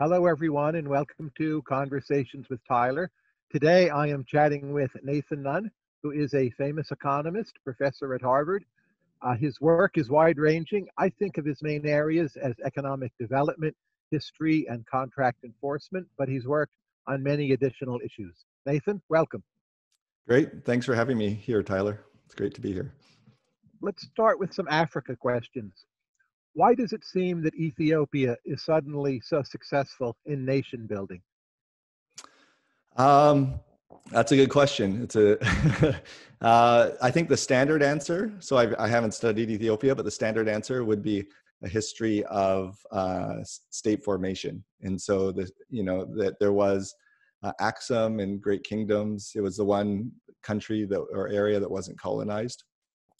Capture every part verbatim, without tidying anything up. Hello, everyone, and welcome to Conversations with Tyler. Today, I am chatting with Nathan Nunn, who is a famous economist, professor at Harvard. Uh, his work is wide-ranging. I think of his main areas as economic development, history, and contract enforcement, but he's worked on many additional issues. Nathan, welcome. Great. Thanks for having me here, Tyler. It's great to be here. Let's start with some Africa questions. Why does it seem that Ethiopia is suddenly so successful in nation building? Um, that's a good question. It's a, uh, I think the standard answer, so I've, I haven't studied Ethiopia, but the standard answer would be a history of uh, state formation. And so, the, you know, that there was uh, Aksum and Great Kingdoms. It was the one country that, or area that wasn't colonized.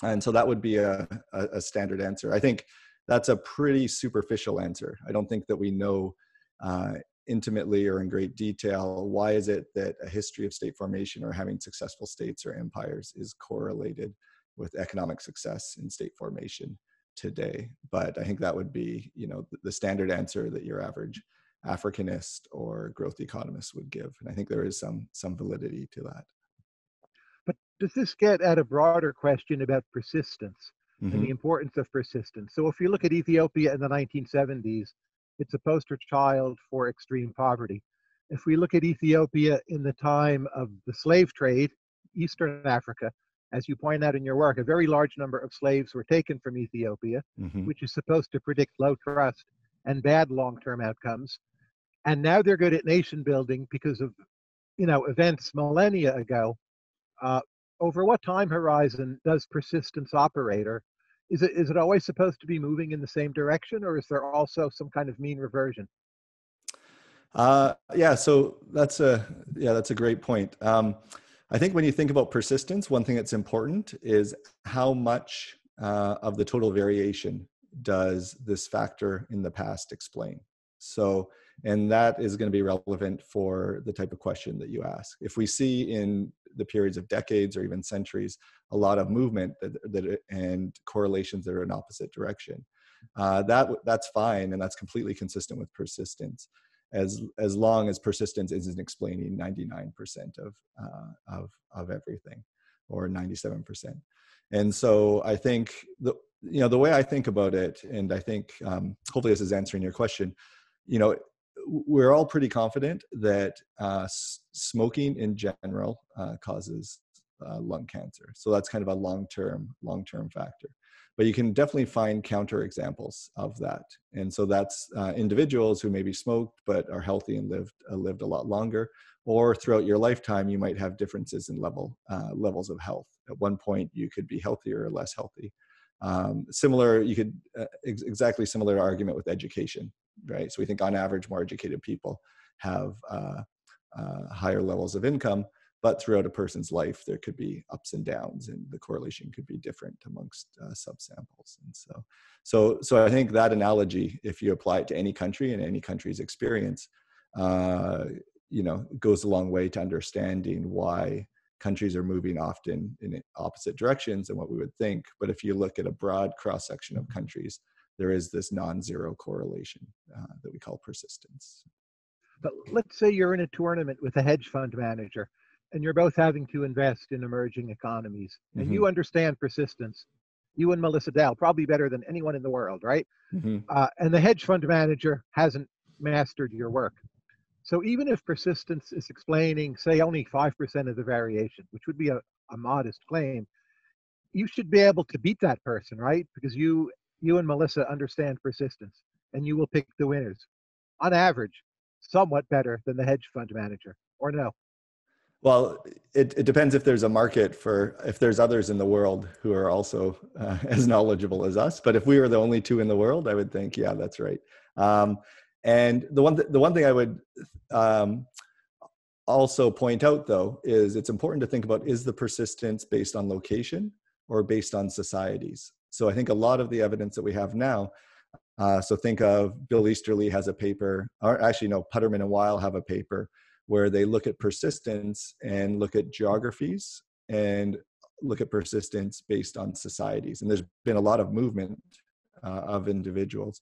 And so that would be a, a, a standard answer. I think that's a pretty superficial answer. I don't think that we know uh, intimately or in great detail why is it that a history of state formation or having successful states or empires is correlated with economic success in state formation today. But I think that would be, you know, the standard answer that your average Africanist or growth economist would give. And I think there is some, some validity to that. But does this get at a broader question about persistence? Mm-hmm. And the importance of persistence. So if you look at Ethiopia in the nineteen seventies, it's a poster child for extreme poverty. If we look at Ethiopia in the time of the slave trade, Eastern Africa, as you point out in your work, a very large number of slaves were taken from Ethiopia, mm-hmm. which is supposed to predict low trust and bad long-term outcomes. And now they're good at nation building because of, you know, events millennia ago. Uh, Over what time horizon does persistence operate? Or is it, is it always supposed to be moving in the same direction, or is there also some kind of mean reversion? Uh, yeah, so that's a, yeah, that's a great point. Um, I think when you think about persistence, one thing that's important is how much uh, of the total variation does this factor in the past explain? So, and that is going to be relevant for the type of question that you ask. If we see in the periods of decades or even centuries, a lot of movement that, that and correlations that are in opposite direction, uh, that that's fine, and that's completely consistent with persistence, as as long as persistence isn't explaining ninety-nine percent of uh, of of everything, or ninety-seven percent. And so I think the you know the way I think about it, and I think um, hopefully this is answering your question. You know, we're all pretty confident that uh, s smoking in general uh, causes uh, lung cancer. So that's kind of a long-term, long-term factor. But you can definitely find counterexamples of that. And so that's uh, individuals who maybe smoked but are healthy and lived uh, lived a lot longer. Or throughout your lifetime, you might have differences in level uh, levels of health. At one point, you could be healthier or less healthy. Um, similar, you could uh, ex exactly similar argument with education. Right, so we think on average more educated people have uh, uh, higher levels of income, but throughout a person's life there could be ups and downs, and the correlation could be different amongst uh, subsamples. And so, so, so I think that analogy, if you apply it to any country and any country's experience, uh, you know, goes a long way to understanding why countries are moving often in opposite directions than what we would think. But if you look at a broad cross-section of countries, there is this non-zero correlation uh, that we call persistence. But let's say you're in a tournament with a hedge fund manager and you're both having to invest in emerging economies, and mm-hmm. you understand persistence, you and Melissa Dell, probably better than anyone in the world, right? Mm-hmm. uh, and the hedge fund manager hasn't mastered your work. So even if persistence is explaining, say, only five percent of the variation, which would be a, a modest claim, you should be able to beat that person, right? Because you You and Melissa understand persistence, and you will pick the winners, on average, somewhat better than the hedge fund manager, or no? Well, it, it depends if there's a market for, if there's others in the world who are also uh, as knowledgeable as us. But if we were the only two in the world, I would think, yeah, that's right. Um, and the one, th the one thing I would um, also point out, though, is it's important to think about, is the persistence based on location or based on societies? So I think a lot of the evidence that we have now, uh, so think of Bill Easterly has a paper, or actually no, Putterman and Weil have a paper where they look at persistence and look at geographies and look at persistence based on societies. And there's been a lot of movement uh, of individuals.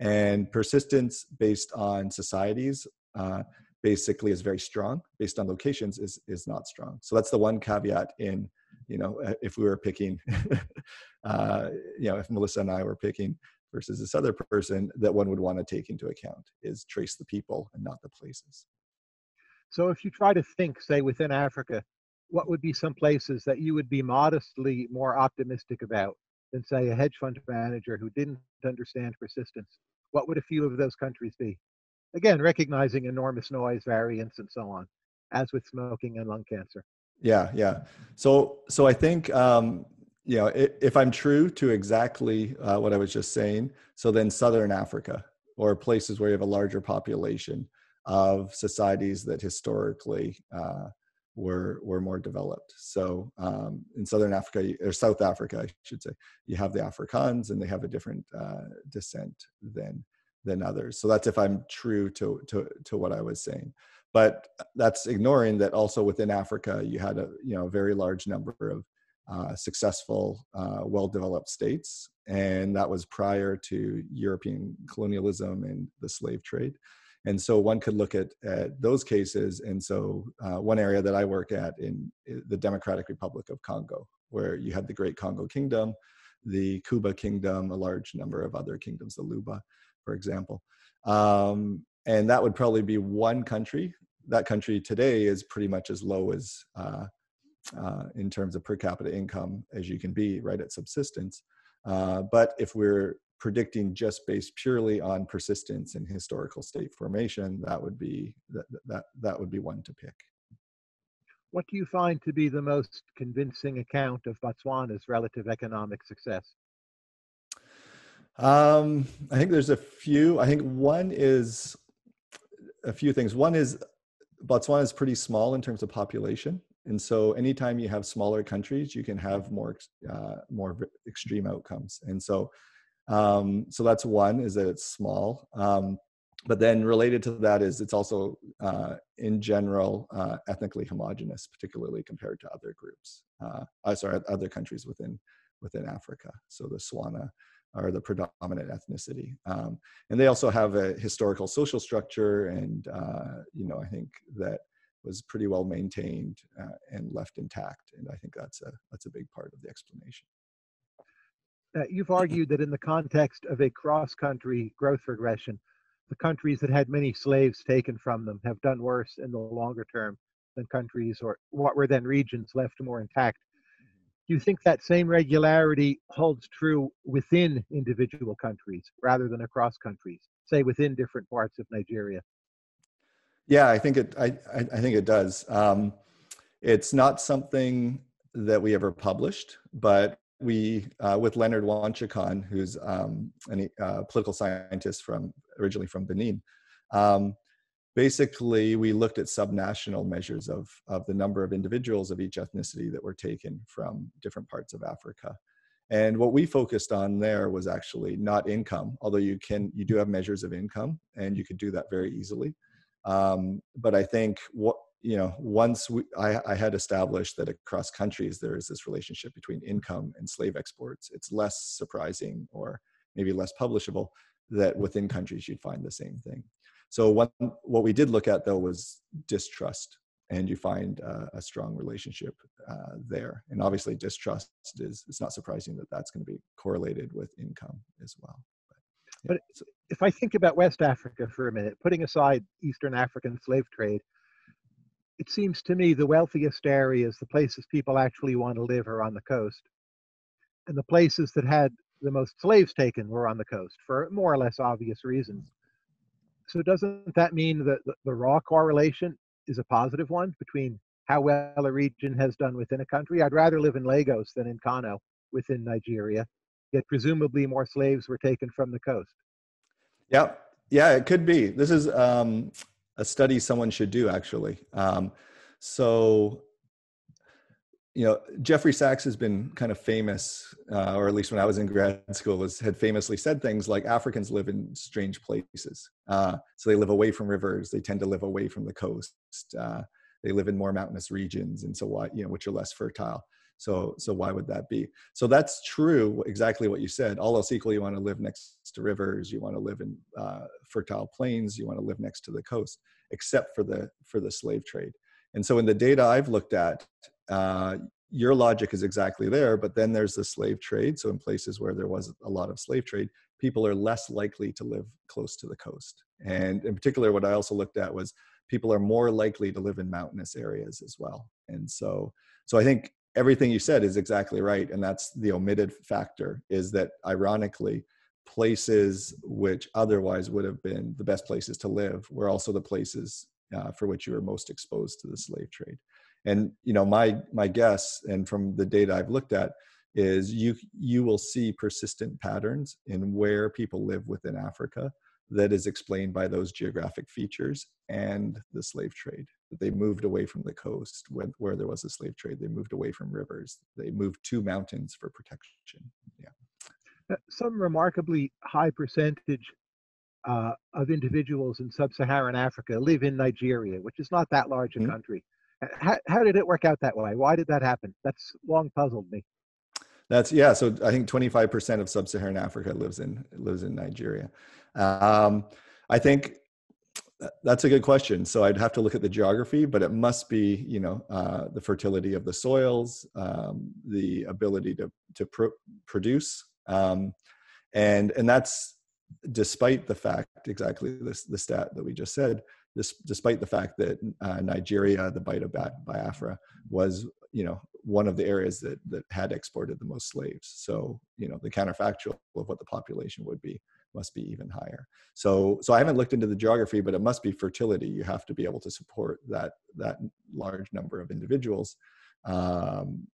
And persistence based on societies uh, basically is very strong. Based on locations is is not strong. So that's the one caveat in, you know, if we were picking, uh, you know, if Melissa and I were picking versus this other person, that one would want to take into account is trace the people and not the places. So if you try to think, say, within Africa, what would be some places that you would be modestly more optimistic about than, say, a hedge fund manager who didn't understand persistence? What would a few of those countries be? Again, recognizing enormous noise, variance, and so on, as with smoking and lung cancer. Yeah, yeah. So, so I think, um, you know, if, if I'm true to exactly uh, what I was just saying, so then Southern Africa, or places where you have a larger population of societies that historically uh, were were more developed. So um, in Southern Africa, or South Africa, I should say, you have the Afrikaners, and they have a different uh, descent than than others. So that's if I'm true to to to what I was saying. But that's ignoring that also within Africa, you had a you know a very large number of uh, successful, uh, well-developed states, and that was prior to European colonialism and the slave trade. And so one could look at, at those cases. And so uh, one area that I work at in the Democratic Republic of Congo, where you had the Great Congo Kingdom, the Kuba Kingdom, a large number of other kingdoms, the Luba, for example. Um, and that would probably be one country. That country today is pretty much as low as uh, uh, in terms of per capita income as you can be, right at subsistence. Uh, but if we're predicting just based purely on persistence and historical state formation, that would be that that that would be one to pick. What do you find to be the most convincing account of Botswana's relative economic success? Um, I think there's a few. I think one is a few things. One is Botswana is pretty small in terms of population, and so anytime you have smaller countries, you can have more uh, more extreme outcomes, and so. Um, so that's one, is that it's small. Um, but then related to that is it's also, uh, in general, uh, ethnically homogenous, particularly compared to other groups, uh, uh, sorry, other countries within within Africa. So the Swana are the predominant ethnicity. Um, and they also have a historical social structure. And, uh, you know, I think that was pretty well maintained uh, and left intact. And I think that's a, that's a big part of the explanation. Uh, you've argued that in the context of a cross-country growth regression, the countries that had many slaves taken from them have done worse in the longer term than countries or what were then regions left more intact. Do you think that same regularity holds true within individual countries rather than across countries, say within different parts of Nigeria? Yeah, I think it, I, I, I think it does. Um, it's not something that we ever published, but we, uh, with Leonard Wanchikon, who's um, a uh, political scientist from originally from Benin, um, basically we looked at subnational measures of, of the number of individuals of each ethnicity that were taken from different parts of Africa. And what we focused on there was actually not income, although you can, you do have measures of income and you could do that very easily. Um, but I think what, you know, once we, I, I had established that across countries there is this relationship between income and slave exports, it's less surprising or maybe less publishable that within countries you'd find the same thing. So one, what we did look at though was distrust, and you find uh, a strong relationship uh, there. And obviously distrust is, it's not surprising that that's going to be correlated with income as well. But, yeah. But if I think about West Africa for a minute, putting aside Eastern African slave trade, it seems to me the wealthiest areas, the places people actually want to live, are on the coast. And the places that had the most slaves taken were on the coast for more or less obvious reasons. So doesn't that mean that the raw correlation is a positive one between how well a region has done within a country? I'd rather live in Lagos than in Kano within Nigeria, yet presumably more slaves were taken from the coast. Yeah, yeah, it could be. This is... Um... a study someone should do, actually. Um, so, you know, Jeffrey Sachs has been kind of famous, uh, or at least when I was in grad school, was, had famously said things like Africans live in strange places. Uh, so they live away from rivers. They tend to live away from the coast. Uh, they live in more mountainous regions, and so why, you know, which are less fertile. So, so why would that be? So that's true, exactly what you said. All else equal, you want to live next to rivers, you want to live in uh, fertile plains, you want to live next to the coast, except for the, for the slave trade. And so in the data I've looked at, uh, your logic is exactly there, but then there's the slave trade. So in places where there was a lot of slave trade, people are less likely to live close to the coast. And in particular, what I also looked at was people are more likely to live in mountainous areas as well. And so, so I think everything you said is exactly right. And that's the omitted factor, is that ironically, places which otherwise would have been the best places to live were also the places uh, for which you were most exposed to the slave trade. And you know, my my guess, and from the data I've looked at, is you you will see persistent patterns in where people live within Africa that is explained by those geographic features and the slave trade. That they moved away from the coast when, where there was a slave trade. They moved away from rivers. They moved to mountains for protection. Yeah, some remarkably high percentage uh, of individuals in sub-Saharan Africa live in Nigeria, which is not that large a mm-hmm. country. How, how did it work out that way? Why did that happen? That's long puzzled me. That's, yeah, so I think twenty-five percent of sub-Saharan Africa lives in lives in Nigeria. Um, I think that's a good question. So I'd have to look at the geography, but it must be, you know, uh, the fertility of the soils, um, the ability to to pr produce, um, and and that's despite the fact, exactly this the stat that we just said. This, despite the fact that uh, Nigeria, the Bight of Biafra, was, you know, one of the areas that that had exported the most slaves. So, you know, the counterfactual of what the population would be must be even higher. So, so I haven't looked into the geography, but it must be fertility. You have to be able to support that that large number of individuals, um,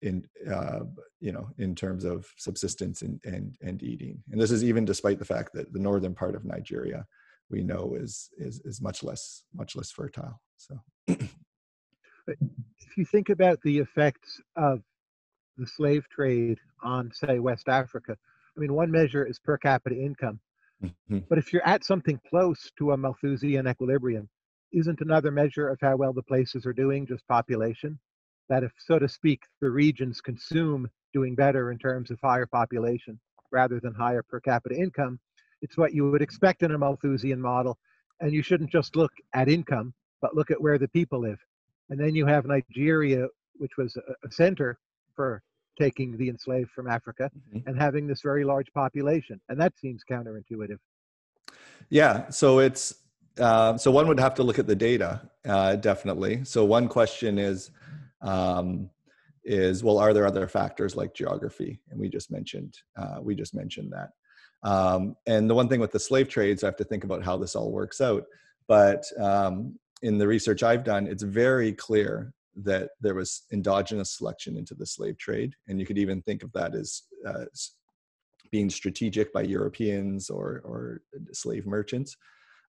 in uh, you know, in terms of subsistence and and and eating. And this is even despite the fact that the northern part of Nigeria, we know, is is is much less much less fertile. So, if you think about the effects of the slave trade on, say, West Africa, I mean, one measure is per capita income, mm-hmm. but if you're at something close to a Malthusian equilibrium, isn't another measure of how well the places are doing just population? That if, so to speak, the regions consume doing better in terms of higher population rather than higher per capita income. It's what you would expect in a Malthusian model. And you shouldn't just look at income, but look at where the people live. And then you have Nigeria, which was a center for taking the enslaved from Africa, mm-hmm. and having this very large population. And that seems counterintuitive. Yeah, so it's, uh, so one would have to look at the data, uh, definitely. So one question is, um, is, well, are there other factors like geography? And we just mentioned, uh, we just mentioned that. Um, and the one thing with the slave trades, I have to think about how this all works out. But um, in the research I've done, it's very clear that there was endogenous selection into the slave trade. And you could even think of that as, uh, as being strategic by Europeans or, or slave merchants.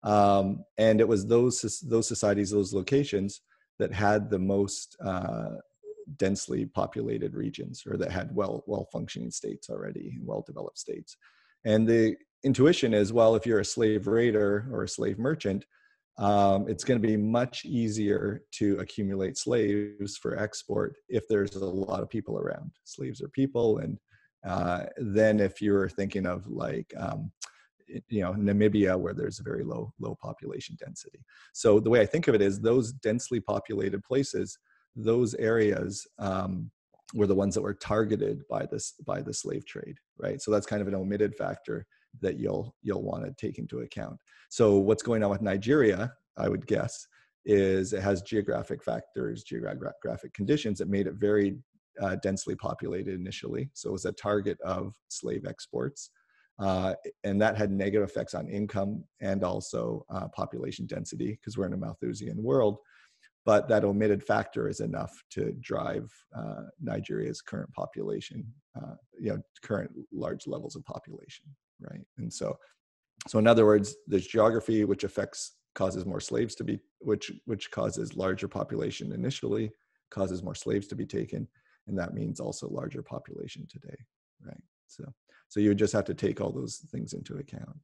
Um, and it was those, those societies, those locations that had the most uh, densely populated regions, or that had well, well-functioning states already, well-developed states. And the intuition is, well, if you're a slave raider or a slave merchant, um, it's going to be much easier to accumulate slaves for export if there's a lot of people around. Slaves are people. And uh, then if you're thinking of, like, um, you know, Namibia, where there's a very low, low population density. So the way I think of it is those densely populated places, those areas, um, were the ones that were targeted by this by the slave trade, right? So that's kind of an omitted factor that you'll you'll want to take into account. So what's going on with Nigeria, I would guess, is it has geographic factors, geographic conditions that made it very uh, densely populated initially. So it was a target of slave exports, uh, and that had negative effects on income and also uh, population density, because we're in a Malthusian world. But that omitted factor is enough to drive uh, Nigeria's current population, uh, you know, current large levels of population, right? And so, so in other words, there's geography, which affects, causes more slaves to be, which, which causes larger population initially, causes more slaves to be taken. And that means also larger population today, right? So, so you would just have to take all those things into account.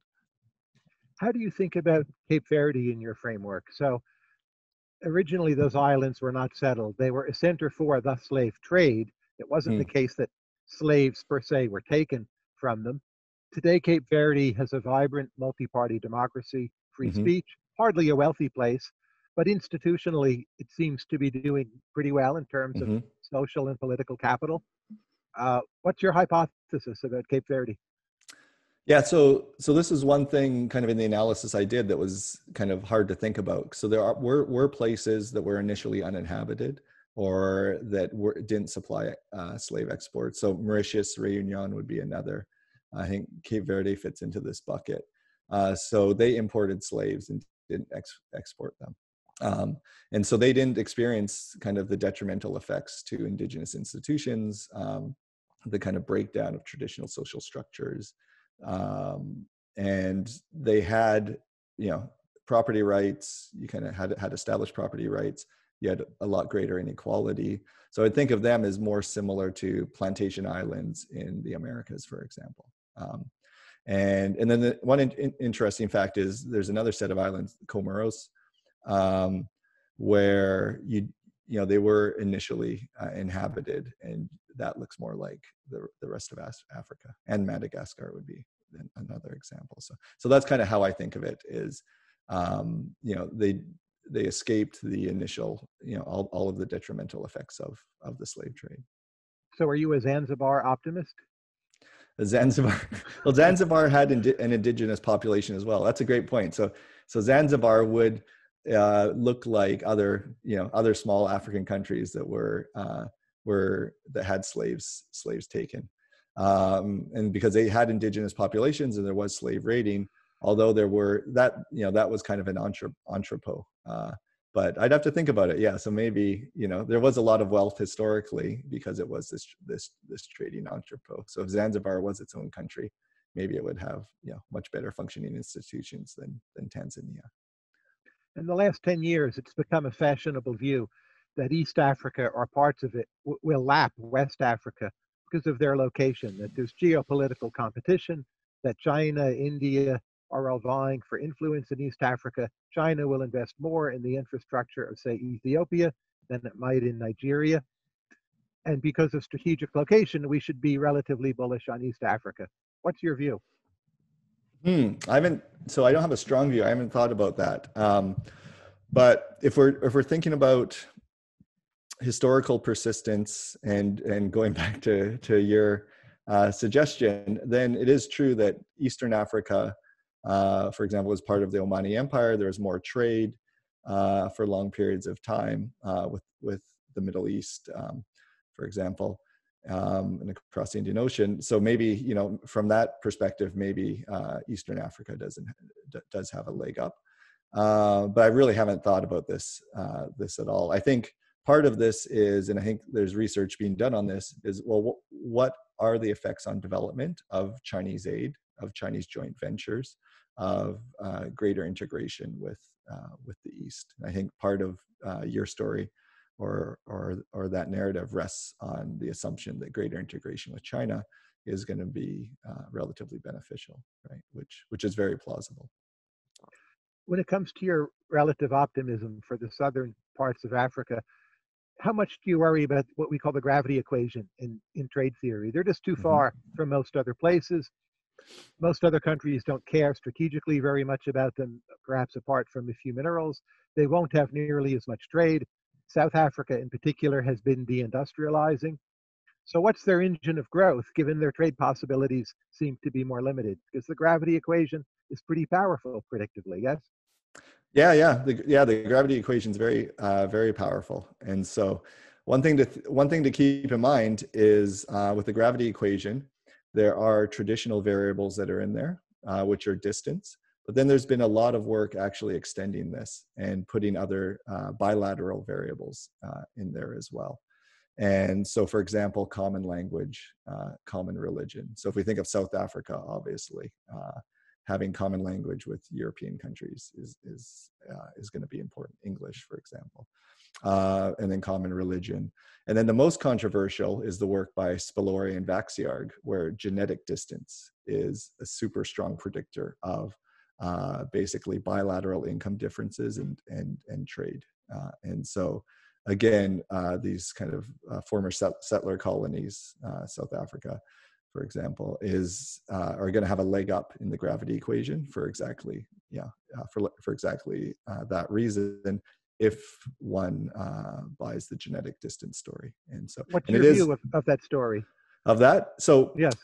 How do you think about Cape Verde in your framework? So originally those islands were not settled. They were a center for the slave trade. It wasn't mm. the case that slaves per se were taken from them. Today, Cape Verde has a vibrant multi-party democracy, free mm-hmm. speech, hardly a wealthy place, but institutionally it seems to be doing pretty well in terms mm-hmm. of social and political capital. Uh, what's your hypothesis about Cape Verde? Yeah, so so this is one thing kind of in the analysis I did that was kind of hard to think about. So there are, were, were places that were initially uninhabited or that were, didn't supply uh, slave exports. So Mauritius, Reunion would be another. I think Cape Verde fits into this bucket. Uh, so they imported slaves and didn't ex- export them. Um, and so they didn't experience kind of the detrimental effects to indigenous institutions, um, the kind of breakdown of traditional social structures. Um, and they had, you know, property rights, you kind of had, had established property rights, you had a lot greater inequality. So I think of them as more similar to plantation islands in the Americas, for example. Um, and, and then the one in, in, interesting fact is there's another set of islands, Comoros, um, where you, you know, they were initially uh, inhabited, and that looks more like the, the rest of Africa, and Madagascar would be another example. So, so that's kind of how I think of it is, um, you know, they, they escaped the initial, you know, all, all of the detrimental effects of, of the slave trade. So are you a Zanzibar optimist? Zanzibar, well, Zanzibar had indi- an indigenous population as well. That's a great point. So, so Zanzibar would uh, look like other, you know, other small African countries that were uh, were that had slaves slaves taken, um, and because they had indigenous populations and there was slave raiding, although there were that, you know, that was kind of an entre- entrepot. Uh, but I'd have to think about it. Yeah, so maybe, you know, there was a lot of wealth historically because it was this this this trading entrepot. So if Zanzibar was its own country, maybe it would have, you know, much better functioning institutions than than Tanzania. In the last ten years, it's become a fashionable view that East Africa or parts of it w- will lap West Africa because of their location, that there's geopolitical competition, that China, India, are all vying for influence in East Africa. China will invest more in the infrastructure of, say, Ethiopia than it might in Nigeria. And because of strategic location, we should be relatively bullish on East Africa. What's your view? Hmm. I haven't, so I don't have a strong view. I haven't thought about that. Um, but if we're if we're thinking about historical persistence and and going back to, to your uh, suggestion, then it is true that Eastern Africa, Uh, for example, as part of the Omani Empire, there was more trade uh, for long periods of time uh, with, with the Middle East, um, for example, um, and across the Indian Ocean. So maybe, you know, from that perspective, maybe uh, Eastern Africa doesn't d- does have a leg up. Uh, but I really haven't thought about this uh, this at all. I think part of this is, and I think there's research being done on this, is, well, w- what are the effects on development of Chinese aid, of Chinese joint ventures, of uh, greater integration with uh, with the East. And I think part of uh, your story, or or or that narrative, rests on the assumption that greater integration with China is going to be uh, relatively beneficial, right? Which which is very plausible. When it comes to your relative optimism for the southern parts of Africa, how much do you worry about what we call the gravity equation in in trade theory? They're just too mm-hmm. far from most other places. Most other countries don't care strategically very much about them, perhaps apart from a few minerals. They won't have nearly as much trade. South Africa, in particular, has been deindustrializing. So what's their engine of growth, given their trade possibilities seem to be more limited? Because the gravity equation is pretty powerful, predictably, yes? Yeah, yeah. The, yeah, the gravity equation is very, uh, very powerful. And so one thing to th- one thing to keep in mind is uh, with the gravity equation, there are traditional variables that are in there, uh, which are distance. But then there's been a lot of work actually extending this and putting other uh, bilateral variables uh, in there as well. And so, for example, common language, uh, common religion. So if we think of South Africa, obviously, uh, having common language with European countries is is uh, is going to be important. English, for example. Uh, and then common religion. And then the most controversial is the work by Spilori and Vaxiarg, where genetic distance is a super strong predictor of uh, basically bilateral income differences and, and, and trade Uh, and so, again, uh, these kind of uh, former settler colonies, uh, South Africa, for example, is uh, are going to have a leg up in the gravity equation for exactly, yeah, uh, for for exactly uh, that reason. If one uh, buys the genetic distance story, and so what's and your it view is, of, of that story? Of that, so yes,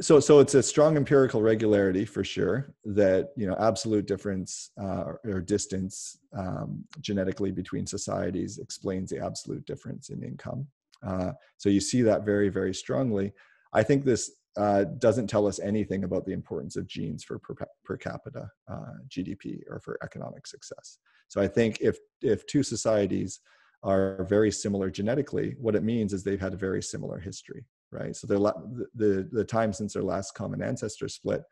so so it's a strong empirical regularity for sure that you know absolute difference uh, or distance um, genetically between societies explains the absolute difference in income. Uh, so you see that very very strongly. I think this uh, doesn't tell us anything about the importance of genes for per, per capita uh, G D P or for economic success. So I think if if two societies are very similar genetically, what it means is they've had a very similar history, right? So the the, the time since their last common ancestor split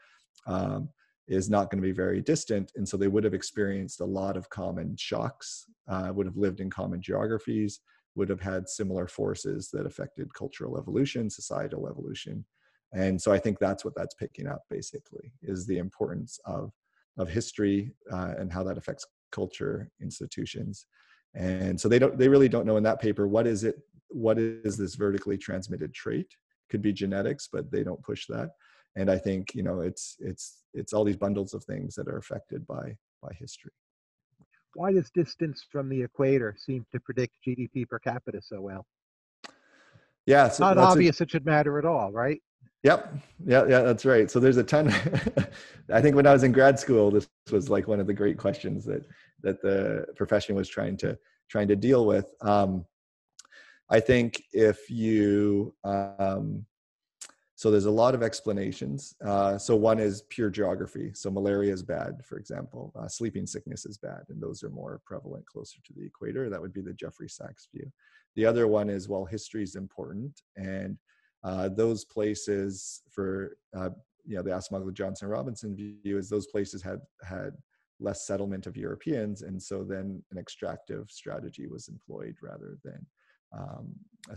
um, is not going to be very distant, and so they would have experienced a lot of common shocks, uh, would have lived in common geographies, would have had similar forces that affected cultural evolution, societal evolution. And so I think that's what that's picking up basically, is the importance of, of history uh, and how that affects culture, institutions. And so they don't, they really don't know in that paper, what is it, what is this vertically transmitted trait? Could be genetics, but they don't push that. And I think, you know, it's, it's, it's all these bundles of things that are affected by, by history. Why does distance from the equator seem to predict G D P per capita so well? Yeah, so not that's obvious a, it should matter at all, right? Yep, yeah, yeah, that's right. So there's a ton. I think when I was in grad school, this was like one of the great questions that that the profession was trying to trying to deal with. Um, I think if you um, so there's a lot of explanations. Uh, so one is pure geography. So malaria is bad, for example. Uh, sleeping sickness is bad, and those are more prevalent closer to the equator. That would be the Jeffrey Sachs view. The other one is, well, history is important, and uh, those places for, uh, you know, the Acemoglu-Johnson-Robinson view is those places had had less settlement of Europeans, and so then an extractive strategy was employed rather than Um,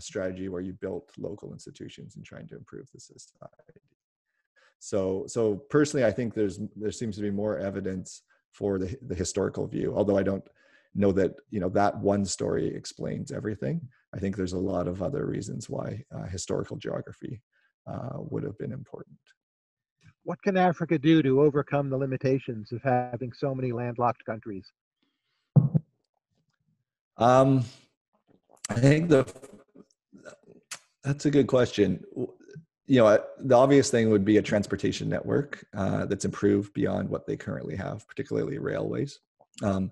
a strategy where you built local institutions and trying to improve the society. So, so personally, I think there's there seems to be more evidence for the the historical view. Although I don't know that you know that one story explains everything. I think there's a lot of other reasons why uh, historical geography uh, would have been important. What can Africa do to overcome the limitations of having so many landlocked countries? Um. I think the that's a good question. You know, the obvious thing would be a transportation network uh, that's improved beyond what they currently have, particularly railways, um,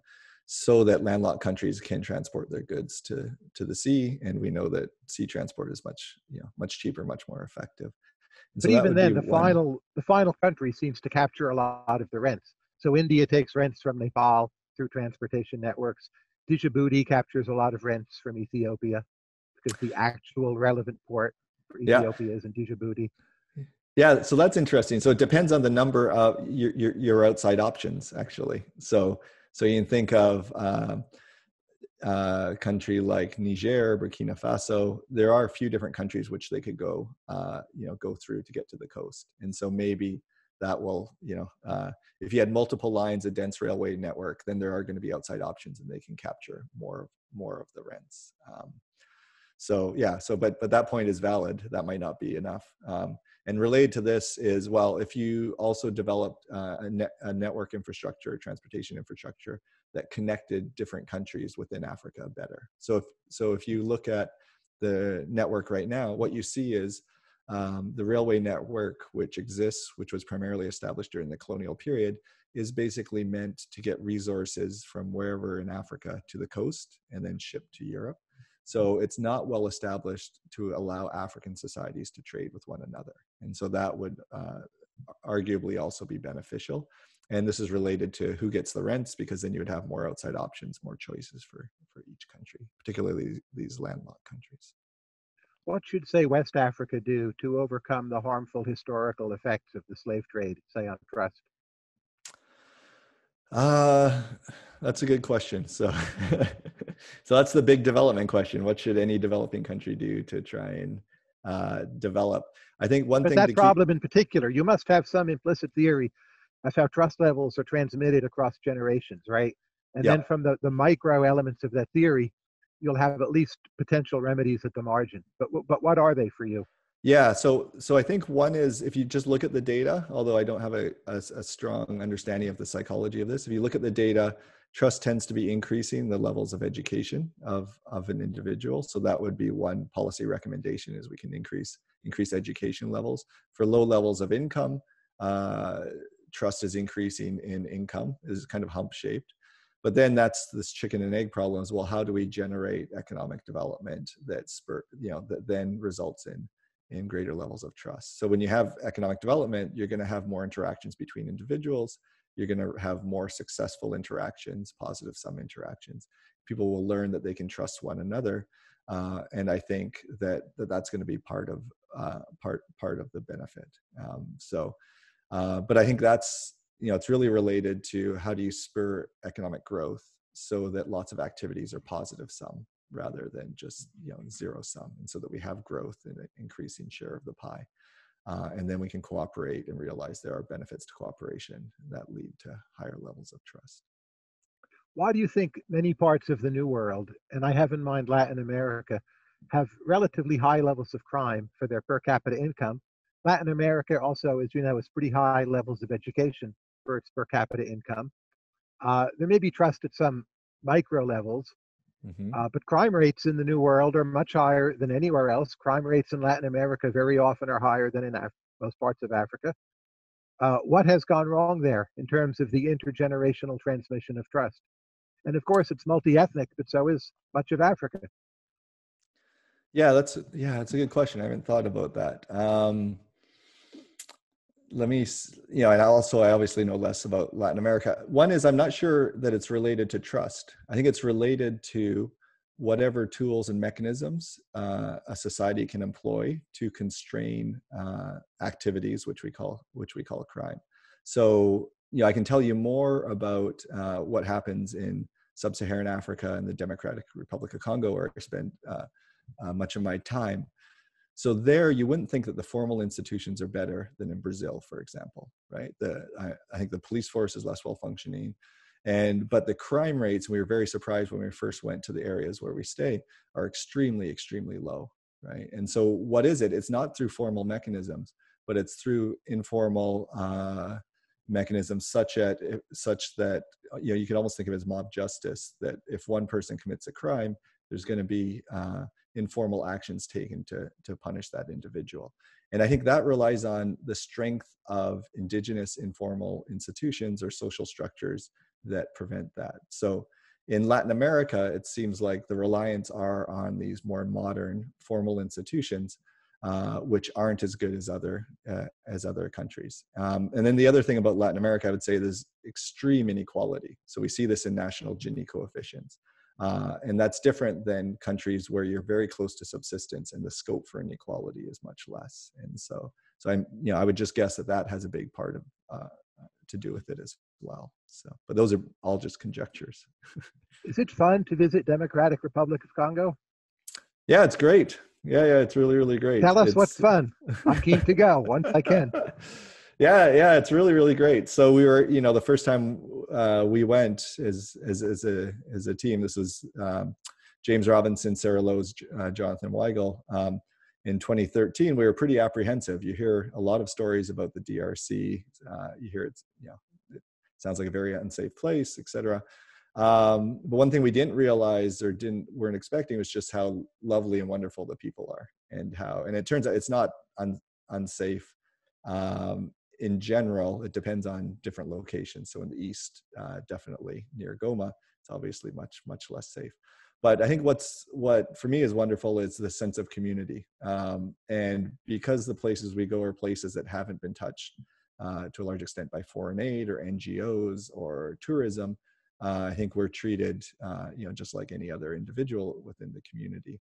so that landlocked countries can transport their goods to to the sea. And we know that sea transport is much you know much cheaper, much more effective. And but so even then, the one... final the final country seems to capture a lot of the rents. So India takes rents from Nepal through transportation networks. Djibouti captures a lot of rents from Ethiopia because the actual relevant port for Ethiopia yeah. is in Djibouti. Yeah, so that's interesting. So it depends on the number of your your, your outside options, actually. So so you can think of uh, a country like Niger, Burkina Faso. There are a few different countries which they could go, uh, you know, go through to get to the coast, and so maybe. That will, you know, uh, if you had multiple lines, a dense railway network, then there are going to be outside options, and they can capture more, more of the rents. Um, so yeah, so but but that point is valid. That might not be enough. Um, and related to this is, well, if you also developed uh, a, ne a network infrastructure, transportation infrastructure that connected different countries within Africa better. So if so, if you look at the network right now, what you see is. Um, the railway network which exists, which was primarily established during the colonial period, is basically meant to get resources from wherever in Africa to the coast and then shipped to Europe. So it's not well established to allow African societies to trade with one another. And so that would uh, arguably also be beneficial. And this is related to who gets the rents, because then you would have more outside options, more choices for, for each country, particularly these landlocked countries. What should, say, West Africa do to overcome the harmful historical effects of the slave trade, say, on trust? Uh, that's a good question. So, so that's the big development question. What should any developing country do to try and uh, develop? I think one but thing- But that problem keep... in particular, you must have some implicit theory of how trust levels are transmitted across generations, right? And yep. then from the, the micro elements of that theory, you'll have at least potential remedies at the margin. But but what are they for you? Yeah, so so I think one is, if you just look at the data, although I don't have a, a, a strong understanding of the psychology of this, if you look at the data, trust tends to be increasing the levels of education of, of an individual. So that would be one policy recommendation, is we can increase increase education levels. For low levels of income, uh, trust is increasing in income, is kind of hump-shaped. But then that's this chicken and egg problem as well. How do we generate economic development that spur, you know, that then results in, in greater levels of trust? So when you have economic development, you're going to have more interactions between individuals. You're going to have more successful interactions, positive sum interactions. People will learn that they can trust one another. Uh, and I think that, that that's going to be part of, uh, part, part of the benefit. Um, so, uh, but I think that's, you know, it's really related to how do you spur economic growth so that lots of activities are positive sum rather than just, you know, zero sum, and so that we have growth and an increasing share of the pie. Uh, and then we can cooperate and realize there are benefits to cooperation that lead to higher levels of trust. Why do you think many parts of the New World, and I have in mind Latin America, have relatively high levels of crime for their per capita income? Latin America also, as you know, has pretty high levels of education for its per capita income. Uh, there may be trust at some micro levels, mm-hmm. uh, but crime rates in the New World are much higher than anywhere else. Crime rates in Latin America very often are higher than in Af- most parts of Africa. Uh, what has gone wrong there in terms of the intergenerational transmission of trust? And of course, it's multi-ethnic, but so is much of Africa. Yeah, that's yeah, that's a good question. I haven't thought about that. Um... Let me, you know, and also I obviously know less about Latin America. One is I'm not sure that it's related to trust. I think it's related to whatever tools and mechanisms uh, a society can employ to constrain uh, activities, which we call which we call crime. So, you know, I can tell you more about uh, what happens in sub-Saharan Africa and the Democratic Republic of Congo, where I spend uh, uh, much of my time. So there, you wouldn't think that the formal institutions are better than in Brazil, for example, right? The, I, I think the police force is less well functioning, and but the crime rates, we were very surprised when we first went to the areas where we stay, are extremely, extremely low, right? And so what is it? It's not through formal mechanisms, but it's through informal uh, mechanisms such, at, such that, you know, you can almost think of it as mob justice, that if one person commits a crime, there's going to be uh, informal actions taken to, to punish that individual. And I think that relies on the strength of indigenous informal institutions or social structures that prevent that. So in Latin America, it seems like the reliance are on these more modern formal institutions, uh, which aren't as good as other uh, as other countries. Um, and then the other thing about Latin America, I would say, there's extreme inequality. So we see this in national Gini coefficients. Uh, and that's different than countries where you're very close to subsistence and the scope for inequality is much less. And so, so I'm, you know, I would just guess that that has a big part of, uh, to do with it as well. So, but those are all just conjectures. Is it fun to visit Democratic Republic of Congo? Yeah, it's great. Yeah, yeah, it's really, really great. Tell us it's, what's fun. I'm keen to go once I can. Yeah, yeah, it's really, really great. So we were, you know, the first time uh, we went as as as a as a team. This was um, James Robinson, Sarah Lowe's, uh, Jonathan Weigel. Um, in twenty thirteen, we were pretty apprehensive. You hear a lot of stories about the D R C. Uh, you hear it's, you know, it sounds like a very unsafe place, et cetera. Um, but one thing we didn't realize or didn't weren't expecting was just how lovely and wonderful the people are, and how. And it turns out it's not un, unsafe. Um, In general, it depends on different locations. So in the east, uh, definitely near Goma, it's obviously much, much less safe. But I think what's what for me is wonderful is the sense of community. Um, and because the places we go are places that haven't been touched uh, to a large extent by foreign aid or N G Os or tourism, uh, I think we're treated, uh, you know, just like any other individual within the community.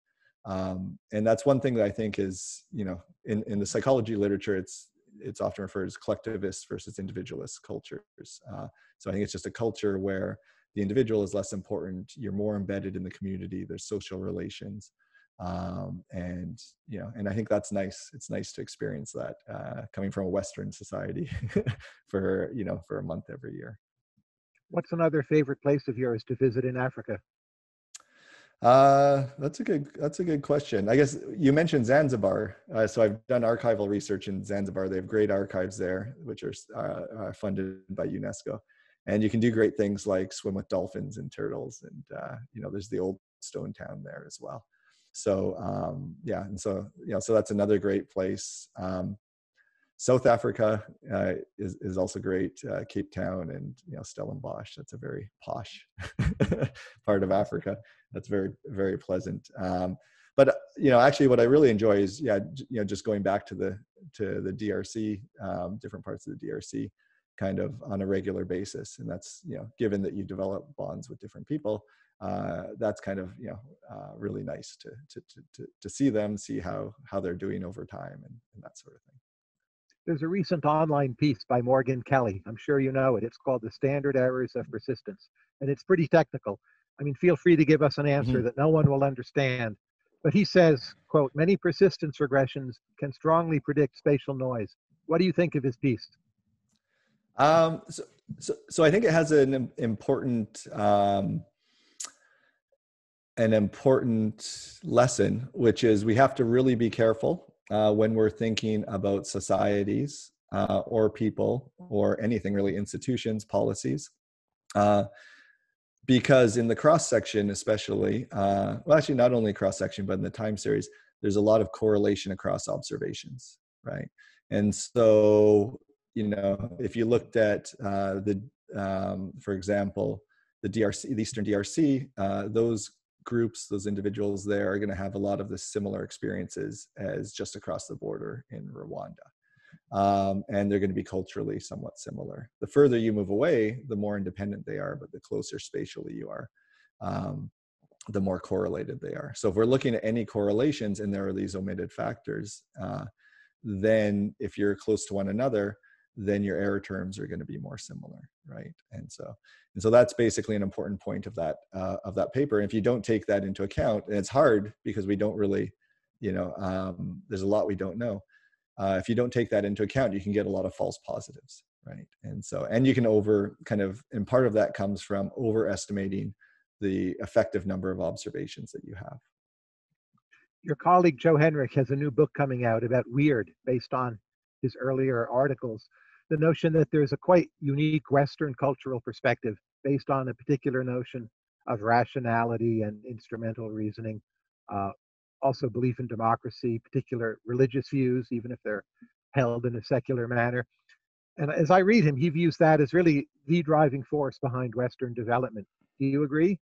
Um, and that's one thing that I think is, you know, in, in the psychology literature, it's it's often referred as collectivist versus individualist cultures. Uh, so I think it's just a culture where the individual is less important. You're more embedded in the community. There's social relations. Um, and, you know, and I think that's nice. It's nice to experience that uh, coming from a Western society for, you know, for a month every year. What's another favorite place of yours to visit in Africa? Uh, that's a good, that's a good question. I guess you mentioned Zanzibar. Uh, so I've done archival research in Zanzibar. They have great archives there, which are, uh, are funded by UNESCO. And you can do great things like swim with dolphins and turtles. And, uh, you know, there's the old stone town there as well. So, um, yeah. And so, you know, so that's another great place. Um, South Africa uh, is, is also great. Uh, Cape Town and, you know, Stellenbosch, that's a very posh part of Africa. That's very, very pleasant. Um, but, you know, actually what I really enjoy is, yeah, you know, just going back to the, to the D R C, um, different parts of the D R C kind of on a regular basis. And that's, you know, given that you develop bonds with different people, uh, that's kind of, you know, uh, really nice to, to, to, to, to see them, see how, how they're doing over time and, and that sort of thing. There's a recent online piece by Morgan Kelly. I'm sure you know it. It's called The Standard Errors of Persistence. And it's pretty technical. I mean, feel free to give us an answer mm-hmm. that no one will understand. But he says, quote, many persistence regressions can strongly predict spatial noise. What do you think of his piece? Um, so, so, so I think it has an important, um, an important lesson, which is we have to really be careful Uh, when we're thinking about societies uh, or people or anything really, institutions, policies. Uh, because in the cross-section especially, uh, well actually not only cross-section, but in the time series, there's a lot of correlation across observations, right? And so, you know, if you looked at uh, the, um, for example, the D R C, the Eastern D R C, uh, those groups, those individuals there are going to have a lot of the similar experiences as just across the border in Rwanda. Um, and they're going to be culturally somewhat similar. The further you move away, the more independent they are, but the closer spatially you are, um, the more correlated they are. So if we're looking at any correlations and there are these omitted factors, uh, then if you're close to one another, then your error terms are going to be more similar, right? And so, and so that's basically an important point of that uh, of that paper. And if you don't take that into account, and it's hard because we don't really, you know, um, there's a lot we don't know. Uh, if you don't take that into account, you can get a lot of false positives, right? And so, and you can over kind of, and part of that comes from overestimating the effective number of observations that you have. Your colleague Joe Henrich has a new book coming out about weird, based on his earlier articles. The notion that there's a quite unique Western cultural perspective based on a particular notion of rationality and instrumental reasoning, uh, also belief in democracy, particular religious views, even if they're held in a secular manner. And as I read him, he views that as really the driving force behind Western development. Do you agree?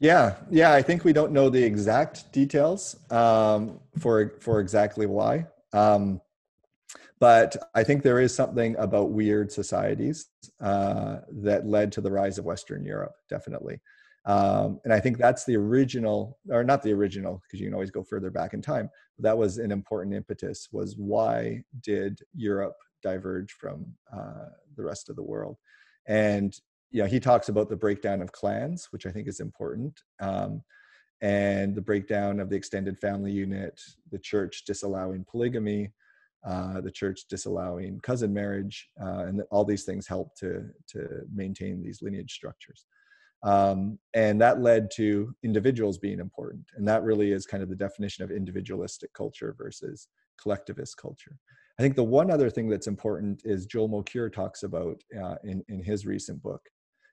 Yeah, yeah, I think we don't know the exact details um, for, for exactly why. Um, But I think there is something about weird societies uh, that led to the rise of Western Europe, definitely. Um, and I think that's the original, or not the original, because you can always go further back in time. That was an important impetus, was why did Europe diverge from uh, the rest of the world? And, you know, he talks about the breakdown of clans, which I think is important. Um, and the breakdown of the extended family unit, the church disallowing polygamy, Uh, the church disallowing cousin marriage, uh, and all these things help to, to maintain these lineage structures. Um, and that led to individuals being important. And that really is kind of the definition of individualistic culture versus collectivist culture. I think the one other thing that's important is Joel Mokyr talks about uh, in, in his recent book,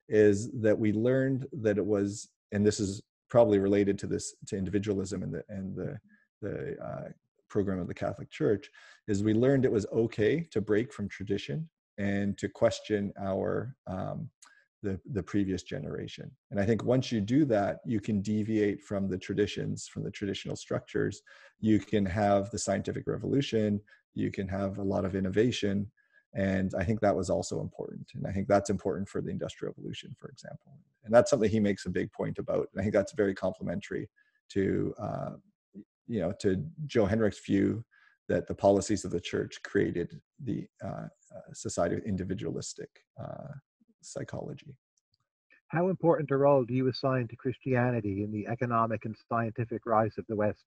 is that we learned that it was, and this is probably related to this, to individualism and the, and the, the uh, program of the Catholic Church, is we learned it was okay to break from tradition and to question our um, the, the previous generation. And I think once you do that, you can deviate from the traditions, from the traditional structures. You can have the scientific revolution, you can have a lot of innovation. And I think that was also important. And I think that's important for the Industrial Revolution, for example. And that's something he makes a big point about. And I think that's very complementary to uh, you know, to Joe Henrich's view that the policies of the church created the uh, society of individualistic uh, psychology. How important a role do you assign to Christianity in the economic and scientific rise of the West?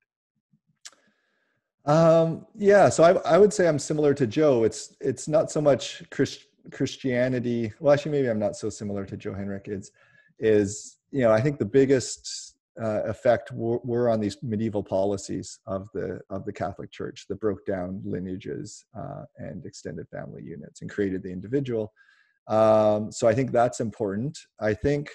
Um, yeah, so I, I would say I'm similar to Joe. It's it's not so much Christ, Christianity, well, actually, maybe I'm not so similar to Joe Henrik, is, is, you know, I think the biggest uh, effect were, were on these medieval policies of the, of the Catholic Church that broke down lineages uh, and extended family units and created the individual. Um, so I think that's important. I think,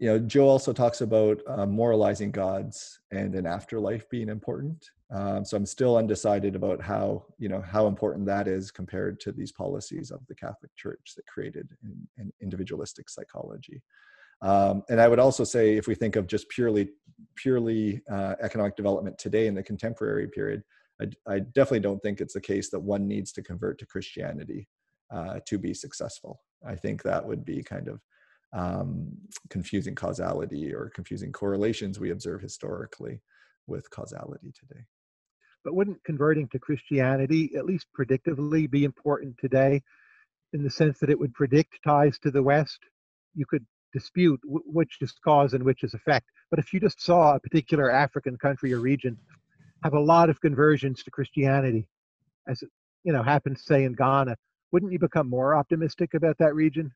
you know, Joe also talks about uh, moralizing gods and an afterlife being important. Um, so I'm still undecided about how, you know, how important that is compared to these policies of the Catholic Church that created an, an individualistic psychology. Um, and I would also say, if we think of just purely, purely uh, economic development today in the contemporary period, I, I definitely don't think it's the case that one needs to convert to Christianity uh, to be successful. I think that would be kind of um, confusing causality or confusing correlations we observe historically with causality today. But wouldn't converting to Christianity, at least predictively, be important today in the sense that it would predict ties to the West? You could dispute w- which is cause and which is effect. But if you just saw a particular African country or region have a lot of conversions to Christianity, as it, you know, happens, say, in Ghana, wouldn't you become more optimistic about that region?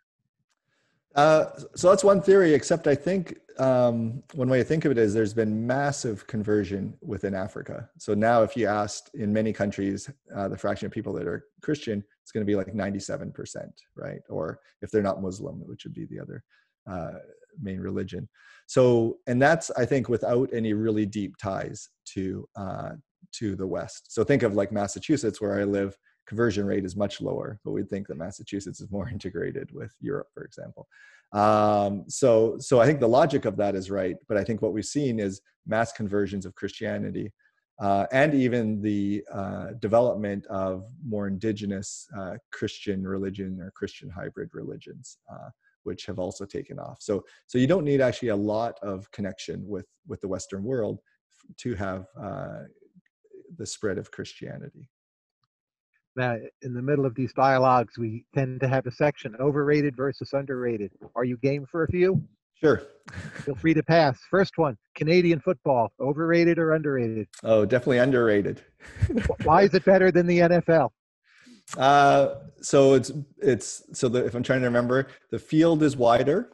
Uh, so that's one theory, except I think um, one way to think of it is there's been massive conversion within Africa. So now if you asked in many countries, uh, the fraction of people that are Christian, it's going to be like ninety-seven percent, right? Or if they're not Muslim, which would be the other uh, main religion. So, and that's, I think, without any really deep ties to, uh, to the West. So think of like Massachusetts, where I live, conversion rate is much lower, but we'd think that Massachusetts is more integrated with Europe, for example. Um, so, so I think the logic of that is right, but I think what we've seen is mass conversions of Christianity uh, and even the uh, development of more indigenous uh, Christian religion or Christian hybrid religions, uh, which have also taken off. So, so you don't need actually a lot of connection with, with the Western world to have uh, the spread of Christianity. Now, in the middle of these dialogues, we tend to have a section, overrated versus underrated. Are you game for a few? Sure. Feel free to pass. First one, Canadian football, overrated or underrated? Oh, definitely underrated. Why is it better than the N F L? Uh, so it's, it's so the, if I'm trying to remember, the field is wider,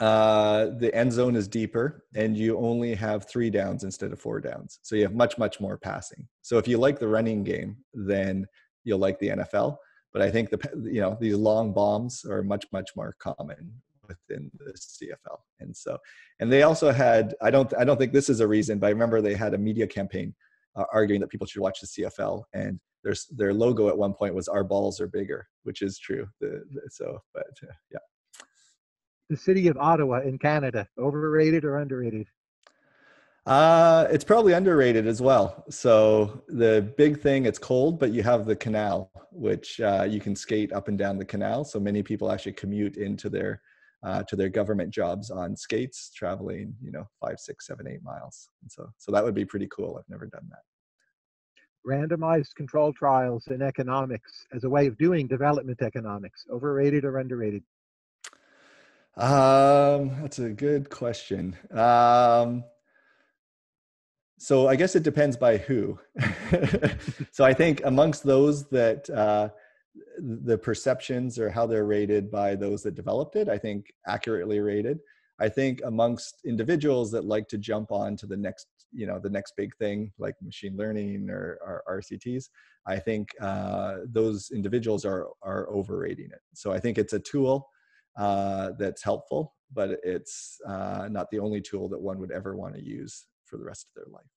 uh, the end zone is deeper, and you only have three downs instead of four downs. So you have much, much more passing. So if you like the running game, then you'll like the N F L, but I think the you know these long bombs are much much more common within the C F L, and so and they also had I don't I don't think this is a reason, but I remember they had a media campaign uh, arguing that people should watch the C F L, and their their logo at one point was "Our balls are bigger," which is true. The, the, so, but uh, yeah, the city of Ottawa in Canada, overrated or underrated? Uh, it's probably underrated as well. So the big thing, it's cold, but you have the canal, which uh, you can skate up and down the canal. So many people actually commute into their uh, to their government jobs on skates, traveling, you know, five, six, seven, eight miles. And so, so that would be pretty cool. I've never done that. Randomized controlled trials in economics as a way of doing development economics, overrated or underrated? Um, that's a good question. Um, So I guess it depends by who. So I think amongst those that uh, the perceptions or how they're rated by those that developed it, I think accurately rated. I think amongst individuals that like to jump on to the next, you know, the next big thing like machine learning or, or R C Ts, I think uh, those individuals are are overrating it. So I think it's a tool uh, that's helpful, but it's uh, not the only tool that one would ever want to use for the rest of their life.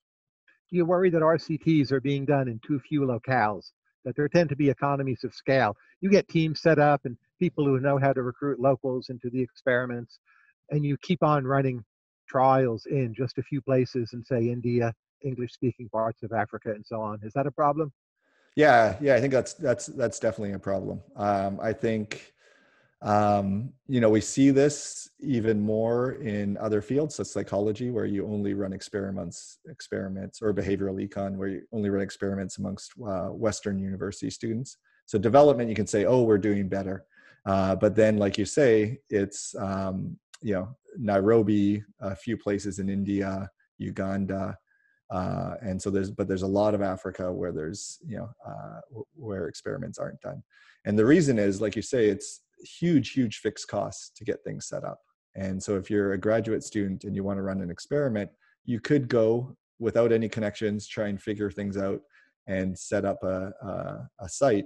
Do you worry that R C Ts are being done in too few locales, that there tend to be economies of scale? You get teams set up and people who know how to recruit locals into the experiments, and you keep on running trials in just a few places and say India, English-speaking parts of Africa, and so on. Is that a problem? Yeah, yeah, I think that's that's that's definitely a problem. Um, I think Um, you know, we see this even more in other fields, so psychology, where you only run experiments, experiments, or behavioral econ, where you only run experiments amongst uh, Western university students. So development, you can say, oh, we're doing better. Uh, but then, like you say, it's, um, you know, Nairobi, a few places in India, Uganda, Uh, and so there's, but there's a lot of Africa where there's, you know, uh, where experiments aren't done. And the reason is, like you say, it's huge, huge fixed costs to get things set up. And so if you're a graduate student and you want to run an experiment, you could go without any connections, try and figure things out and set up a, a, a site,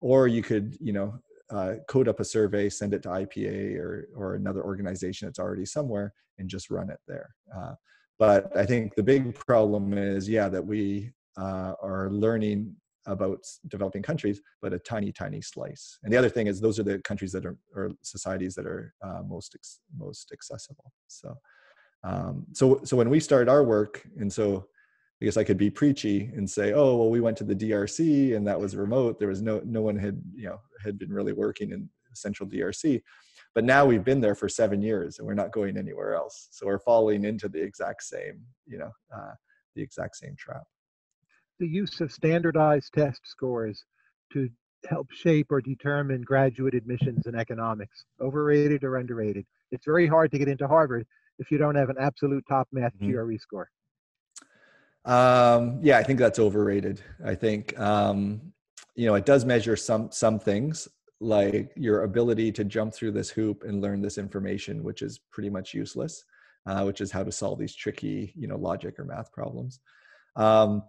or you could, you know, uh, code up a survey, send it to I P A or, or another organization that's already somewhere and just run it there. Uh, But I think the big problem is, yeah, that we uh, are learning about developing countries, but a tiny, tiny slice. And the other thing is, those are the countries that are, or societies that are uh, most ex most accessible. So, um, so, so when we started our work, and so I guess I could be preachy and say, oh, well, we went to the D R C and that was remote. There was no no one had you know had been really working in central D R C. But now we've been there for seven years and we're not going anywhere else. So we're falling into the exact same, you know, uh, the exact same trap. The use of standardized test scores to help shape or determine graduate admissions in economics, overrated or underrated. It's very hard to get into Harvard if you don't have an absolute top math mm-hmm. G R E score. Um, yeah, I think that's overrated. I think, um, you know, it does measure some, some things, like your ability to jump through this hoop and learn this information, which is pretty much useless, uh, which is how to solve these tricky, you know, logic or math problems. Um,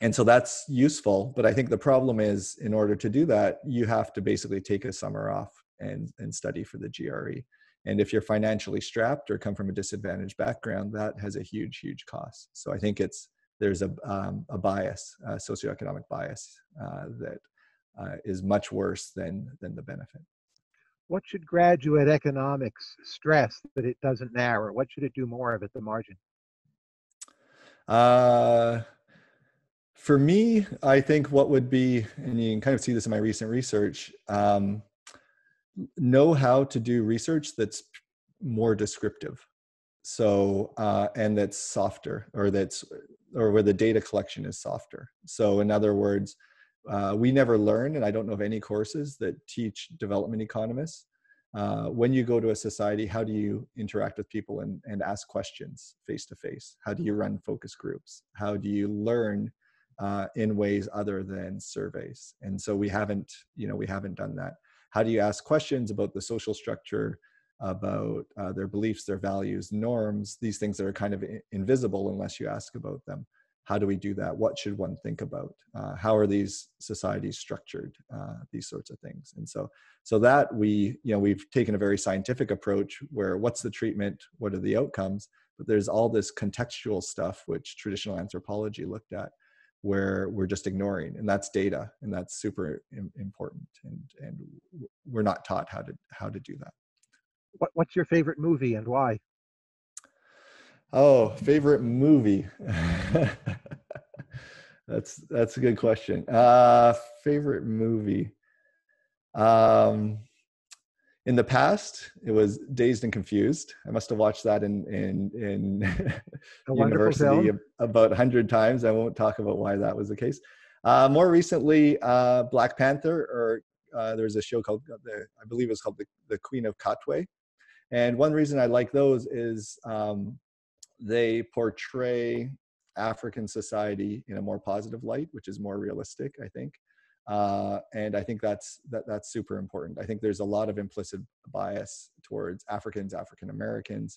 and so that's useful, but I think the problem is, in order to do that, you have to basically take a summer off and, and study for the G R E. And if you're financially strapped or come from a disadvantaged background, that has a huge, huge cost. So I think it's, there's a, um, a bias, a socioeconomic bias uh, that, Uh, is much worse than, than the benefit. What should graduate economics stress that it doesn't narrow? What should it do more of at the margin? Uh, for me, I think what would be, and you can kind of see this in my recent research, um, know how to do research that's more descriptive. So, uh, and that's softer, or that's, or where the data collection is softer. So in other words, Uh, we never learn, and I don't know of any courses that teach development economists. Uh, when you go to a society, how do you interact with people and, and ask questions face to face? How do you run focus groups? How do you learn uh, in ways other than surveys? And so we haven't, you know, we haven't done that. How do you ask questions about the social structure, about uh, their beliefs, their values, norms, these things that are kind of invisible unless you ask about them? How do we do that? What should one think about? Uh, how are these societies structured? Uh, these sorts of things. And so, so that we, you know, we've taken a very scientific approach where what's the treatment? What are the outcomes? But there's all this contextual stuff, which traditional anthropology looked at, where we're just ignoring, and that's data, and that's super important. And, and we're not taught how to, how to do that. What, what's your favorite movie and why? Oh, favorite movie. that's that's a good question. Uh, favorite movie. Um, in the past, it was Dazed and Confused. I must have watched that in in in university about a hundred times. I won't talk about why that was the case. Uh, more recently, uh, Black Panther, or uh, there was a show called, the, I believe it was called the, the Queen of Katwe. And one reason I like those is, um, they portray African society in a more positive light, which is more realistic, I think. Uh, and I think that's, that, that's super important. I think there's a lot of implicit bias towards Africans, African Americans,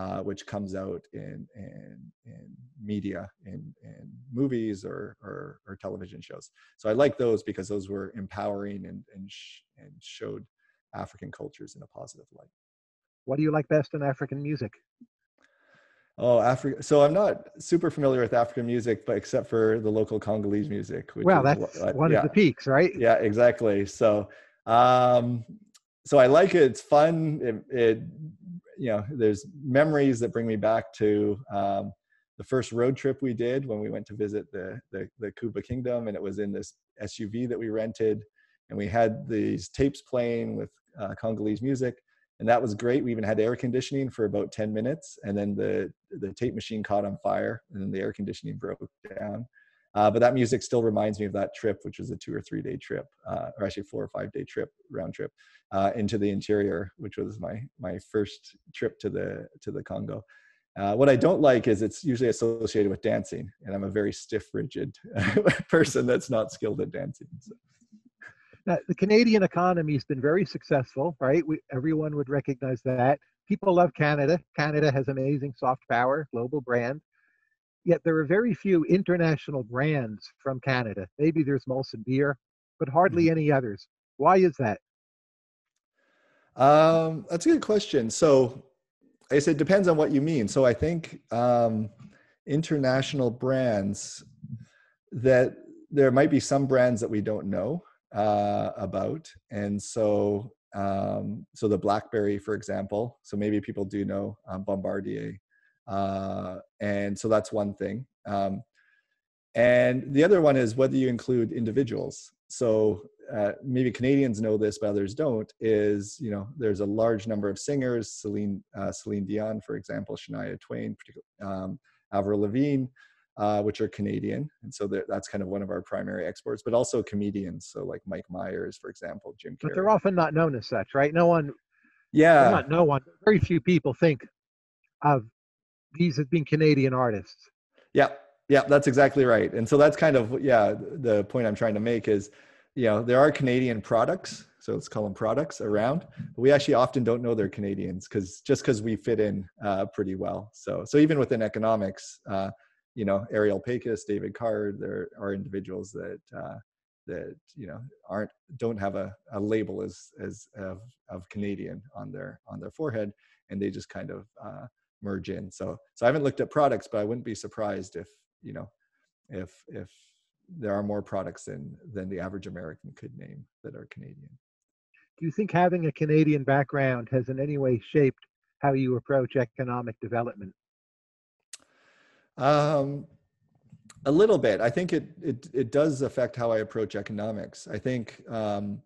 uh, which comes out in, in, in media, in, in movies or, or, or television shows. So I like those because those were empowering and, and, sh and showed African cultures in a positive light. What do you like best in African music? Oh, Africa. So I'm not super familiar with African music, but except for the local Congolese music. Which well, is, that's uh, one yeah. of the peaks, right? Yeah, exactly. So, um, so I like it. It's fun. It, it, you know, there's memories that bring me back to um, the first road trip we did when we went to visit the, the the Kuba Kingdom, and it was in this S U V that we rented, and we had these tapes playing with uh, Congolese music. And that was great. We even had air conditioning for about ten minutes, and then the, the tape machine caught on fire, and then the air conditioning broke down. Uh, but that music still reminds me of that trip, which was a two or three day trip, uh, or actually four or five day trip, round trip, uh, into the interior, which was my, my first trip to the, to the Congo. Uh, what I don't like is it's usually associated with dancing, and I'm a very stiff, rigid person that's not skilled at dancing. So. Now, the Canadian economy has been very successful, right? We, everyone would recognize that. People love Canada. Canada has amazing soft power, global brand. Yet there are very few international brands from Canada. Maybe there's Molson Beer, but hardly mm-hmm. any others. Why is that? Um, that's a good question. So, I said, depends on what you mean. So I think um, international brands, that there might be some brands that we don't know uh, about. And so, um, so the BlackBerry, for example, so maybe people do know um, Bombardier. Uh, and so that's one thing. Um, and the other one is whether you include individuals. So uh, maybe Canadians know this, but others don't, is, you know, there's a large number of singers, Celine, uh, Celine Dion, for example, Shania Twain, um, Avril Lavigne, uh, which are Canadian. And so that's kind of one of our primary exports, but also comedians. So like Mike Myers, for example, Jim Carrey. But they're often not known as such, right? No one, yeah, not no one, very few people think of these as being Canadian artists. Yeah. Yeah, that's exactly right. And so that's kind of, yeah, the point I'm trying to make is, you know, there are Canadian products, so let's call them products, around, but we actually often don't know they're Canadians because just because we fit in uh, pretty well. So, so even within economics, uh, you know, Ariel Pecas, David Card, there are individuals that, uh, that, you know, aren't, don't have a, a label as, as of, of Canadian on their, on their forehead. And they just kind of uh, merge in. So, so I haven't looked at products, but I wouldn't be surprised if, you know, if if there are more products than than the average American could name that are Canadian. Do you think having a Canadian background has in any way shaped how you approach economic development? Um, a little bit. I think it it it does affect how I approach economics. I think um,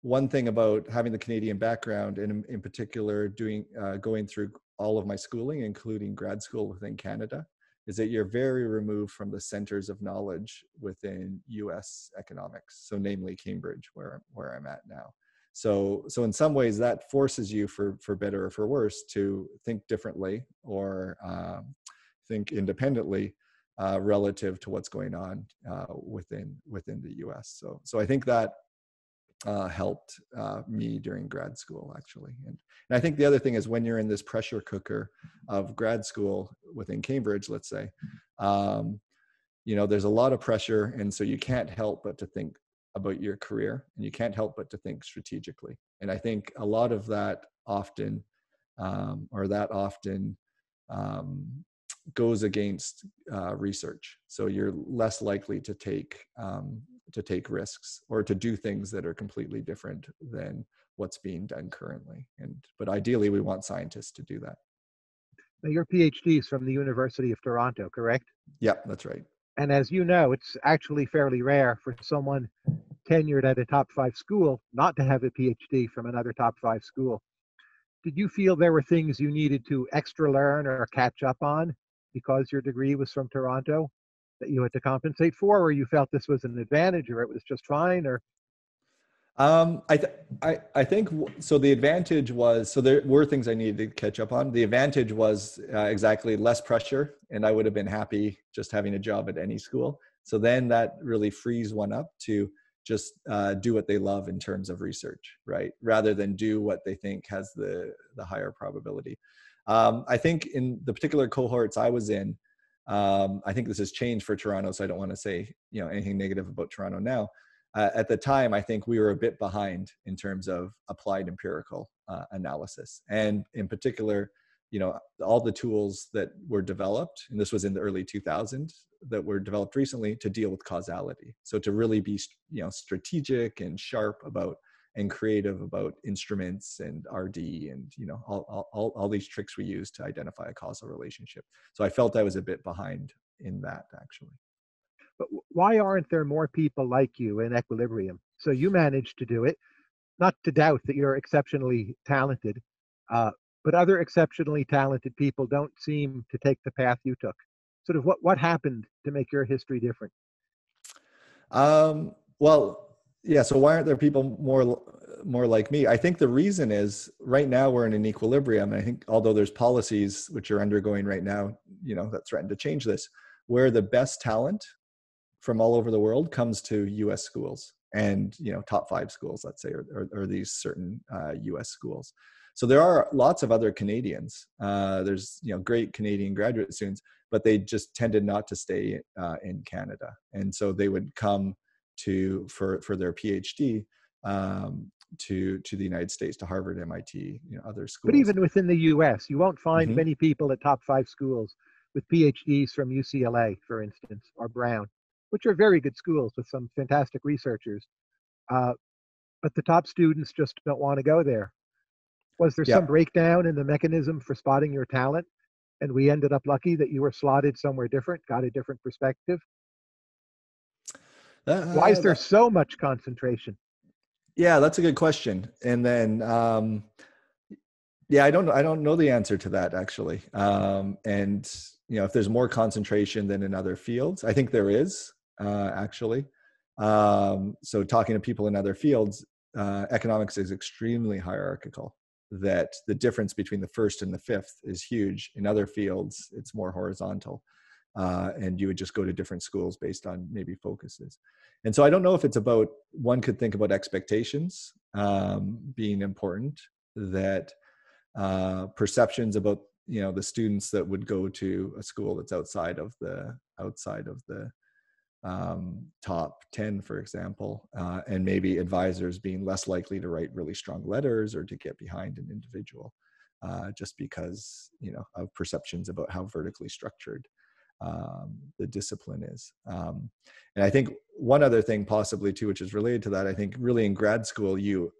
one thing about having the Canadian background, and in, in particular doing uh, going through all of my schooling, including grad school within Canada, is that you're very removed from the centers of knowledge within U S economics. So namely Cambridge, where, where I'm at now. So, so in some ways that forces you, for, for better or for worse, to think differently or um, think independently uh, relative to what's going on uh, within, within the U S. So, so I think that uh, helped uh, me during grad school, actually. And, and I think the other thing is when you're in this pressure cooker of grad school within Cambridge, let's say, um, you know, there's a lot of pressure. And so you can't help but to think about your career, and you can't help but to think strategically. And I think a lot of that often, um, or that often um, goes against uh, research. So you're less likely to take um, to take risks or to do things that are completely different than what's being done currently. And, but ideally we want scientists to do that. Now your PhD is from the University of Toronto, correct? Yeah, that's right. And as you know, it's actually fairly rare for someone tenured at a top five school not to have a PhD from another top five school. Did you feel there were things you needed to extra learn or catch up on because your degree was from Toronto that you had to compensate for, or you felt this was an advantage, or it was just fine, or? Um, I, th- I, I think, w- so the advantage was, so there were things I needed to catch up on. The advantage was uh, exactly less pressure, and I would have been happy just having a job at any school. So then that really frees one up to just uh, do what they love in terms of research, right? Rather than do what they think has the, the higher probability. Um, I think in the particular cohorts I was in, Um, I think this has changed for Toronto, so I don't want to say, you know, anything negative about Toronto now. Uh, at the time, I think we were a bit behind in terms of applied empirical uh, analysis. And in particular, you know, all the tools that were developed, and this was in the early two thousands, that were developed recently to deal with causality. So to really be, you know, strategic and sharp about and creative about instruments and R D and, you know, all, all, all these tricks we use to identify a causal relationship. So I felt I was a bit behind in that, actually. But why aren't there more people like you in equilibrium? So you managed to do it, not to doubt that you're exceptionally talented, uh, but other exceptionally talented people don't seem to take the path you took. Sort of what, what happened to make your history different? Um, well, Yeah, so why aren't there people more more like me. I think the reason is right now we're in an equilibrium. I think although there's policies which are undergoing right now, you know, that threaten to change this, where the best talent from all over the world comes to U S schools and, you know, top five schools, let's say, or, or, or these certain uh, U S schools. So there are lots of other Canadians. Uh, there's, you know, great Canadian graduate students, but they just tended not to stay uh, in Canada. And so they would come to, for, for their PhD, um, to, to the United States, to Harvard, M I T, you know, other schools. But even within the U S, you won't find mm-hmm. many people at top five schools with PhDs from U C L A, for instance, or Brown, which are very good schools with some fantastic researchers. Uh, but the top students just don't want to go there. Was there yeah. some breakdown in the mechanism for spotting your talent? And we ended up lucky that you were slotted somewhere different, got a different perspective? Uh, Why is there so much concentration? Yeah, that's a good question. And then, um, yeah, I don't, I don't know the answer to that, actually. Um, and, you know, if there's more concentration than in other fields, I think there is, uh, actually. Um, so talking to people in other fields, uh, economics is extremely hierarchical. That the difference between the first and the fifth is huge. In other fields, it's more horizontal. Uh, and you would just go to different schools based on maybe focuses. And so I don't know if it's about, one could think about expectations um, being important, that uh, perceptions about, you know, the students that would go to a school that's outside of the, outside of the um, top ten, for example, uh, and maybe advisors being less likely to write really strong letters or to get behind an individual uh, just because, you know, of perceptions about how vertically structured um, the discipline is. Um, and I think one other thing possibly too, which is related to that, I think really in grad school, you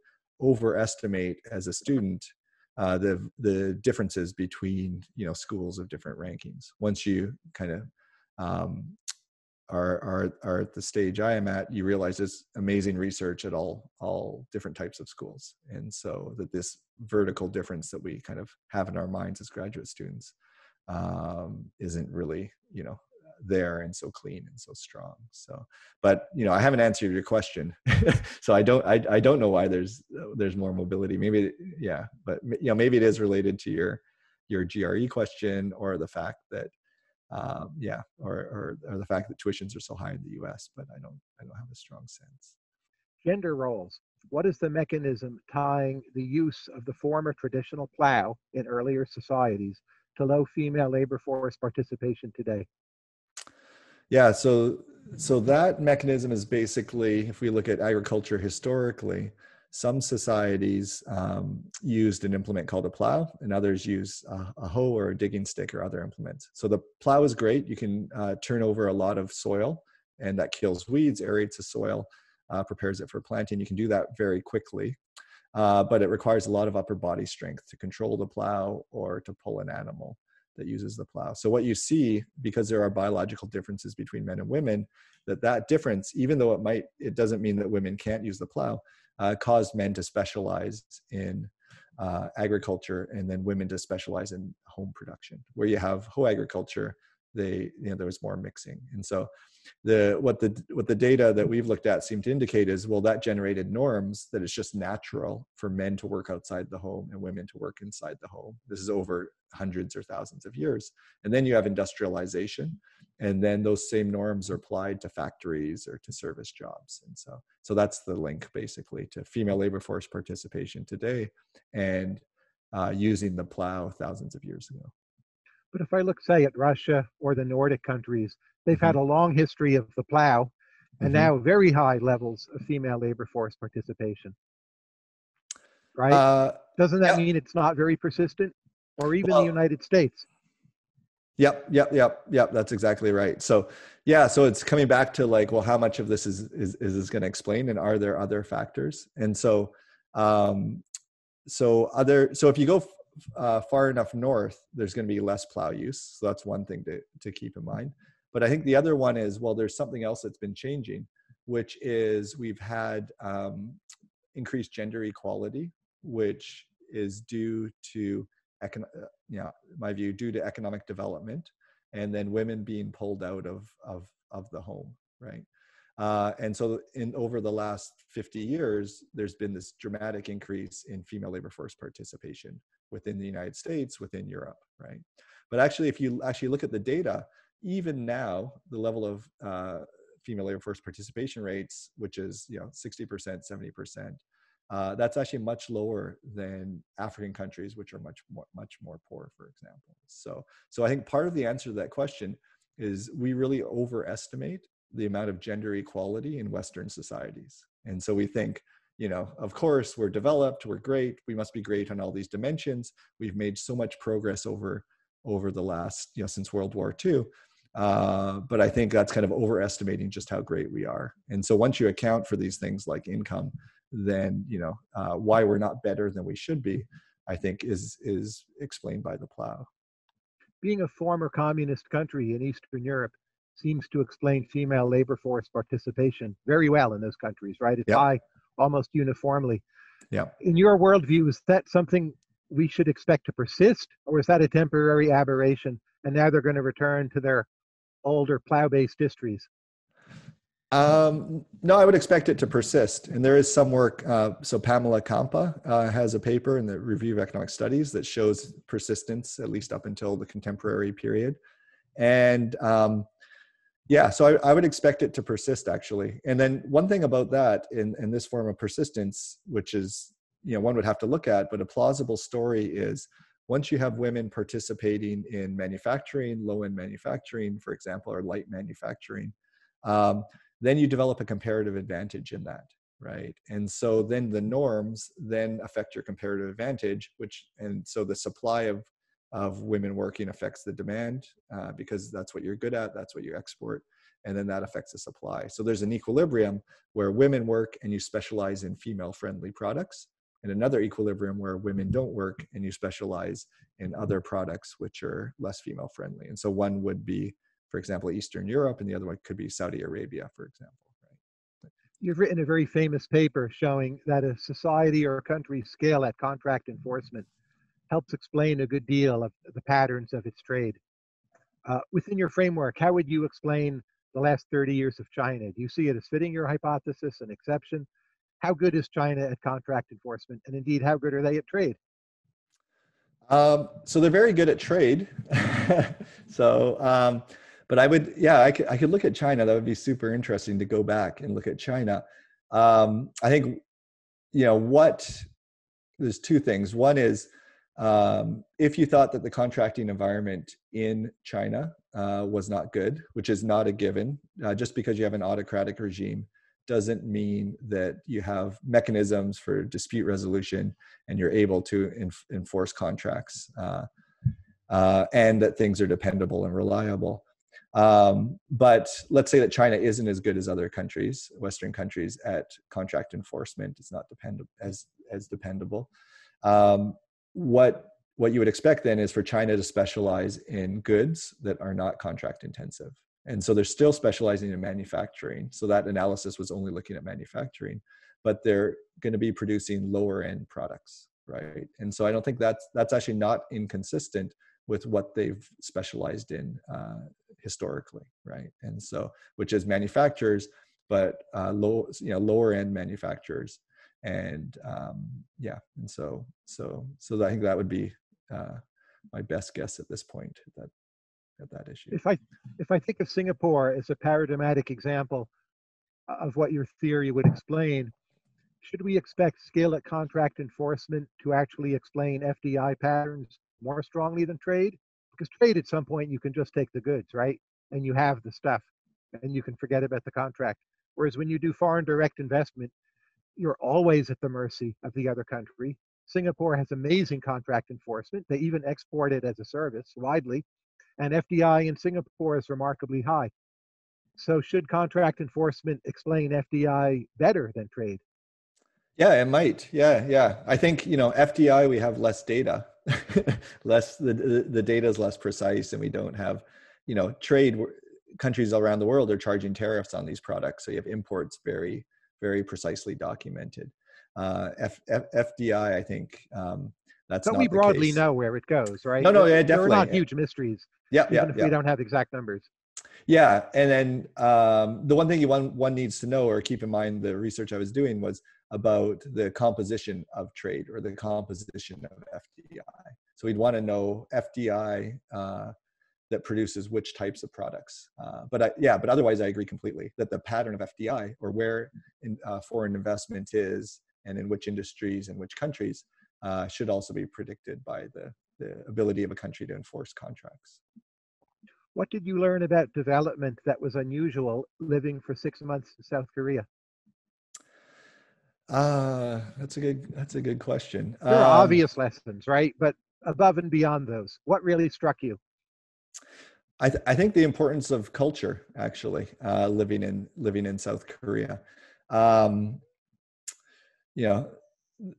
overestimate as a student, uh, the, the differences between, you know, schools of different rankings. Once you kind of, um, are, are, are at the stage I am at, you realize there's amazing research at all, all different types of schools. And so that this vertical difference that we kind of have in our minds as graduate students, um, isn't really, you know, there and so clean and so strong. So, but, you know, I haven't answered your question. So I don't, I, I don't know why there's, there's more mobility. Maybe, yeah, but, you know, maybe it is related to your, your G R E question, or the fact that, um, yeah, or, or, or the fact that tuitions are so high in the U S, but I don't, I don't have a strong sense. Gender roles. What is the mechanism tying the use of the former traditional plow in earlier societies to low female labor force participation today? Yeah, so so that mechanism is basically, if we look at agriculture historically, some societies um, used an implement called a plow, and others use a, a hoe or a digging stick or other implements. So the plow is great. You can uh, turn over a lot of soil, and that kills weeds, aerates the soil, uh, prepares it for planting. You can do that very quickly. Uh, but it requires a lot of upper body strength to control the plow or to pull an animal that uses the plow. So what you see, because there are biological differences between men and women, that that difference, even though it might, it doesn't mean that women can't use the plow, uh, caused men to specialize in uh, agriculture, and then women to specialize in home production. Where you have hoe agriculture, they, you know, there was more mixing. And so the what the what the data that we've looked at seem to indicate is, well, that generated norms that it's just natural for men to work outside the home and women to work inside the home. This is over hundreds or thousands of years. And then you have industrialization, and then those same norms are applied to factories or to service jobs. And so so that's the link basically to female labor force participation today, and uh, using the plow thousands of years ago. But if I look, say, at Russia or the Nordic countries, they've mm-hmm. had a long history of the plow, and mm-hmm. now very high levels of female labor force participation, right? Uh, Doesn't that yeah. mean it's not very persistent? Or even well, the United States? Yep, yep, yep, yep, that's exactly right. So, yeah, so it's coming back to like, well, how much of this is is, is this going to explain, and are there other factors? And so, um, so other, so if you go Uh, far enough north, there's going to be less plow use. So that's one thing to, to keep in mind. But I think the other one is, well, there's something else that's been changing, which is we've had um, increased gender equality, which is due to, econ- uh, you know, in my view, due to economic development, and then women being pulled out of, of, of the home, right? Uh, and so in over the last fifty years, there's been this dramatic increase in female labor force participation within the United States, within Europe, right? But actually, if you actually look at the data, even now, the level of uh, female labor force participation rates, which is, you know, sixty percent, seventy percent, uh, that's actually much lower than African countries, which are much more, much more poor, for example. So, so I think part of the answer to that question is we really overestimate the amount of gender equality in Western societies. And so we think, you know, of course, we're developed, we're great, we must be great on all these dimensions. We've made so much progress over, over the last, you know, since World War Two. Uh, but I think that's kind of overestimating just how great we are. And so once you account for these things like income, then, you know, uh, why we're not better than we should be, I think is, is explained by the plow. Being a former communist country in Eastern Europe seems to explain female labor force participation very well in those countries, right? It's yep. high almost uniformly. Yeah. In your worldview, is that something we should expect to persist, or is that a temporary aberration and now they're going to return to their older plow-based histories? Um, no, I would expect it to persist. And there is some work, uh, so Pamela Campa uh, has a paper in the Review of Economic Studies that shows persistence, at least up until the contemporary period. And um, yeah, so I, I would expect it to persist, actually. And then one thing about that in, in this form of persistence, which is, you know, one would have to look at, but a plausible story is once you have women participating in manufacturing, low-end manufacturing, for example, or light manufacturing, um, then you develop a comparative advantage in that, right? And so then the norms then affect your comparative advantage, which, and so the supply of of women working affects the demand uh, because that's what you're good at, that's what you export, and then that affects the supply. So there's an equilibrium where women work and you specialize in female-friendly products, and another equilibrium where women don't work and you specialize in other products which are less female-friendly. And so one would be, for example, Eastern Europe, and the other one could be Saudi Arabia, for example. Right? You've written a very famous paper showing that a society or a country's scale at contract enforcement helps explain a good deal of the patterns of its trade. Uh, within your framework, how would you explain the last thirty years of China? Do you see it as fitting your hypothesis, an exception? How good is China at contract enforcement? And indeed, how good are they at trade? Um, so they're very good at trade. so, um, but I would, yeah, I could, I could look at China. That would be super interesting to go back and look at China. Um, I think, you know, what, there's two things. One is, Um, if you thought that the contracting environment in China uh, was not good, which is not a given, uh, just because you have an autocratic regime doesn't mean that you have mechanisms for dispute resolution and you're able to enf- enforce contracts uh, uh, and that things are dependable and reliable. Um, but let's say that China isn't as good as other countries, Western countries, at contract enforcement. It's not depend- as, as dependable. Um, What what you would expect then is for China to specialize in goods that are not contract intensive. And so they're still specializing in manufacturing. So that analysis was only looking at manufacturing, but they're going to be producing lower end products, right? And so I don't think that's, that's actually not inconsistent with what they've specialized in uh, historically, right? And so, which is manufacturers, but uh, low, you know, lower end manufacturers. And um, yeah, and so so so I think that would be uh, my best guess at this point that at that issue. If I if I think of Singapore as a paradigmatic example of what your theory would explain, should we expect scale at contract enforcement to actually explain F D I patterns more strongly than trade? Because trade, at some point, you can just take the goods, right, and you have the stuff, and you can forget about the contract. Whereas when you do foreign direct investment, you're always at the mercy of the other country. Singapore has amazing contract enforcement. They even export it as a service widely. And F D I in Singapore is remarkably high. So should contract enforcement explain F D I better than trade? Yeah, it might. Yeah, yeah. I think, you know, F D I, we have less data. less the, the data is less precise, and we don't have, you know, trade. Countries around the world are charging tariffs on these products. So you have imports very very precisely documented. Uh, F- F- FDI, I think um, that's but not the case. But we broadly know where it goes, right? No, no, yeah, definitely. There are not huge mysteries, yeah, even yeah, if yeah. we don't have exact numbers. Yeah, and then um, the one thing you one, one needs to know or keep in mind, the research I was doing was about the composition of trade or the composition of F D I. So we'd want to know F D I uh, that produces which types of products. Uh, but I, yeah, but otherwise I agree completely that the pattern of F D I, or where in, uh, foreign investment is and in which industries and which countries, uh, should also be predicted by the, the ability of a country to enforce contracts. What did you learn about development that was unusual living for six months in South Korea? Uh, that's a good, that's a good question. There are um, obvious lessons, right? But above and beyond those, what really struck you? I, th I think the importance of culture, actually, uh, living in, living in South Korea. Um, you know,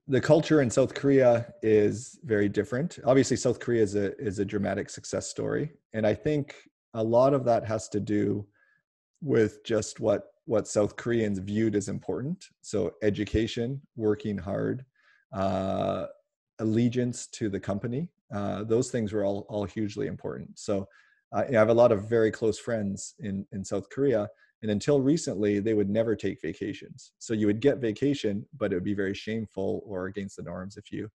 the culture in South Korea is very different. Obviously, South Korea is a is a dramatic success story, and I think a lot of that has to do with just what what South Koreans viewed as important. So education, working hard, uh, allegiance to the company, uh, those things were all all hugely important. So uh, you know, I have a lot of very close friends in in South Korea. And until recently, they would never take vacations. So you would get vacation, but it would be very shameful or against the norms if you,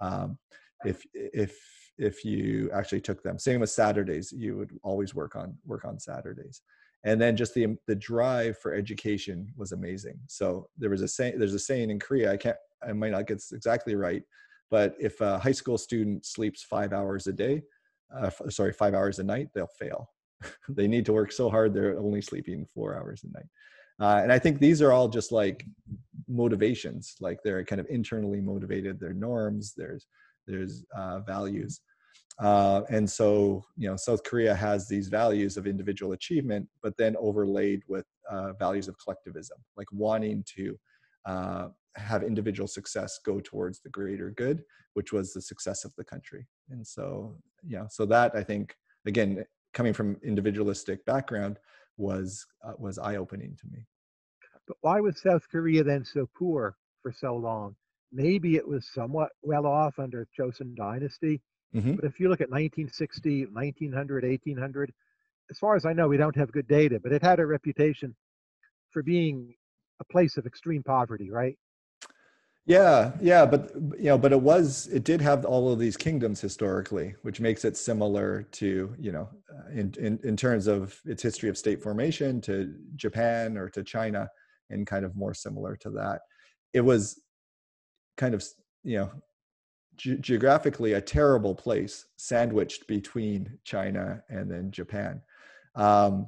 um, if if if you actually took them. Same with Saturdays; you would always work on work on Saturdays. And then just the the drive for education was amazing. So there was a saying. There's a saying in Korea. I can't. I might not get this exactly right, but if a high school student sleeps five hours a day, uh, sorry, five hours a night, they'll fail. They need to work so hard, they're only sleeping four hours a night. Uh, and I think these are all just like motivations, like they're kind of internally motivated, they're norms, there's, there's uh, values. Uh, and so, you know, South Korea has these values of individual achievement, but then overlaid with uh, values of collectivism, like wanting to uh, have individual success go towards the greater good, which was the success of the country. And so, yeah, so that I think, again, coming from individualistic background, was uh, was eye-opening to me. But why was South Korea then so poor for so long? Maybe it was somewhat well off under Joseon dynasty, mm-hmm. but if you look at nineteen sixty, nineteen hundred, eighteen hundred, as far as I know, we don't have good data, but it had a reputation for being a place of extreme poverty, right? Yeah, yeah, but you know, but it was it did have all of these kingdoms historically, which makes it similar to, you know, in in, in terms of its history of state formation, to Japan or to China, and kind of more similar to that. It was kind of, you know, ge geographically a terrible place, sandwiched between China and then Japan. Um,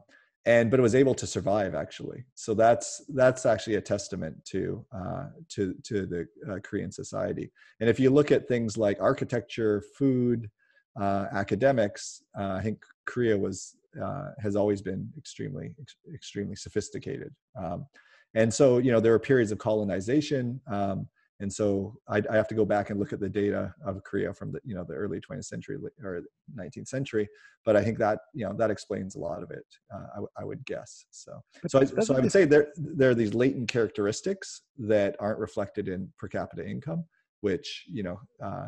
And, but it was able to survive, actually. So that's, that's actually a testament to, uh, to, to the uh, Korean society. And if you look at things like architecture, food, uh, academics, uh, I think Korea was, uh, has always been extremely, ex extremely sophisticated. Um, and so, you know, there were periods of colonization. Um, and so I, I have to go back and look at the data of Korea from the, you know, the early twentieth century or nineteenth century, but I think that, you know, that explains a lot of it, uh, I, I would guess. So, so I, so I would say there, there are these latent characteristics that aren't reflected in per capita income, which, you know, uh,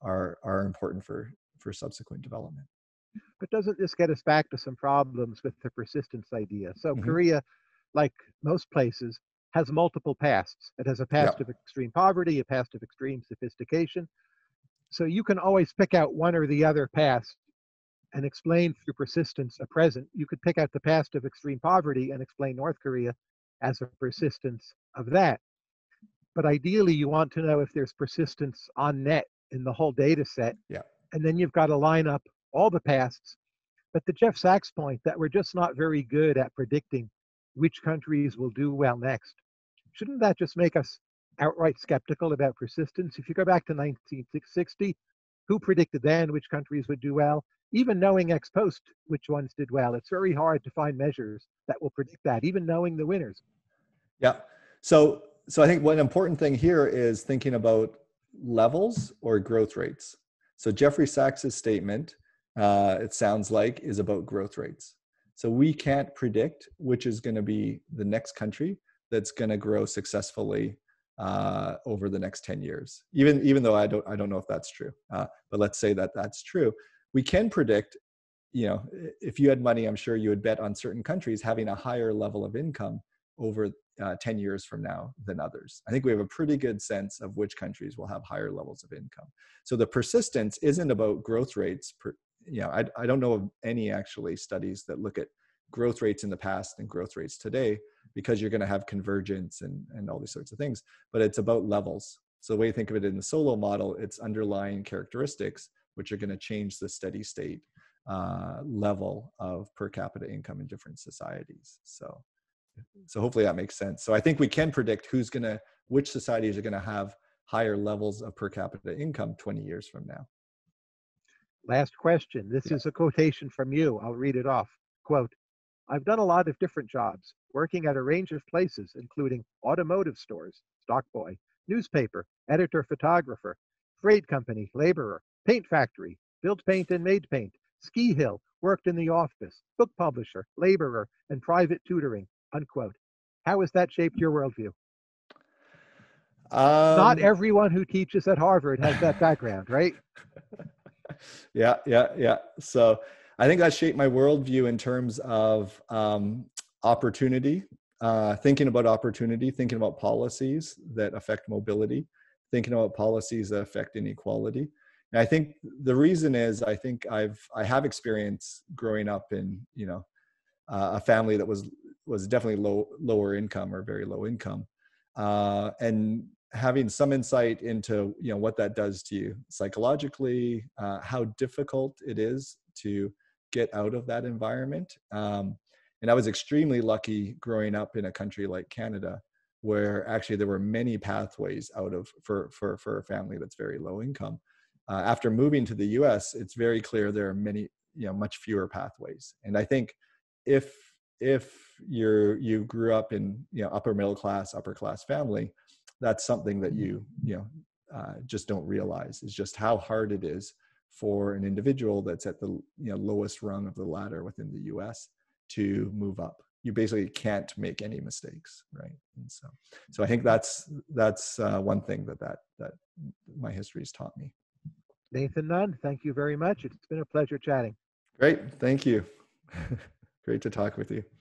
are, are important for, for subsequent development. But doesn't this get us back to some problems with the persistence idea? So mm-hmm. Korea, like most places, has multiple pasts. It has a past yeah. of extreme poverty, a past of extreme sophistication. So you can always pick out one or the other past and explain through persistence a present. You could pick out the past of extreme poverty and explain North Korea as a persistence of that. But ideally, you want to know if there's persistence on net in the whole data set. Yeah. And then you've got to line up all the pasts. But the Jeff Sachs point that we're just not very good at predicting which countries will do well next. Shouldn't that just make us outright skeptical about persistence? If you go back to nineteen sixty, who predicted then which countries would do well? Even knowing ex post which ones did well, it's very hard to find measures that will predict that, even knowing the winners. Yeah, so, so I think one important thing here is thinking about levels or growth rates. So Jeffrey Sachs's statement, uh, it sounds like, is about growth rates. So we can't predict which is going to be the next country that's going to grow successfully uh, over the next ten years. Even even though I don't I don't know if that's true, uh, but let's say that that's true. We can predict you know, if you had money, I'm sure you would bet on certain countries having a higher level of income over uh, ten years from now than others. I think we have a pretty good sense of which countries will have higher levels of income. So the persistence isn't about growth rates. Per, you know, I, I don't know of any actually studies that look at growth rates in the past and growth rates today, because you're going to have convergence and, and all these sorts of things, but it's about levels. So the way you think of it in the solo model, it's underlying characteristics, which are going to change the steady state uh, level of per capita income in different societies. So, so hopefully that makes sense. So I think we can predict who's going to, which societies are going to have higher levels of per capita income twenty years from now. Last question. This yeah. is a quotation from you. I'll read it off. Quote, "I've done a lot of different jobs, working at a range of places, including automotive stores, stock boy, newspaper, editor, photographer, freight company, laborer, paint factory, built paint and made paint, ski hill, worked in the office, book publisher, laborer, and private tutoring," unquote. How has that shaped your worldview? Um, Not everyone who teaches at Harvard has that background, right? Yeah, yeah, yeah. So I think that shaped my worldview in terms of um, opportunity, uh, thinking about opportunity, thinking about policies that affect mobility, thinking about policies that affect inequality. And I think the reason is I think I've I have experience growing up in you know uh, a family that was was definitely low lower income or very low income, uh, and having some insight into you know what that does to you psychologically, uh, how difficult it is to get out of that environment. Um, and I was extremely lucky growing up in a country like Canada, where actually there were many pathways out of for, for, for a family that's very low income. Uh, after moving to the U S, it's very clear there are many, you know, much fewer pathways. And I think if, if you're, you grew up in, you know, upper middle class, upper class family, that's something that you, you know, uh, just don't realize is just how hard it is for an individual that's at the you know, lowest rung of the ladder within the U S to move up. You basically can't make any mistakes, right? And so, so I think that's that's uh, one thing that that that my history has taught me. Nathan Nunn, thank you very much. It's been a pleasure chatting. Great, thank you. Great to talk with you.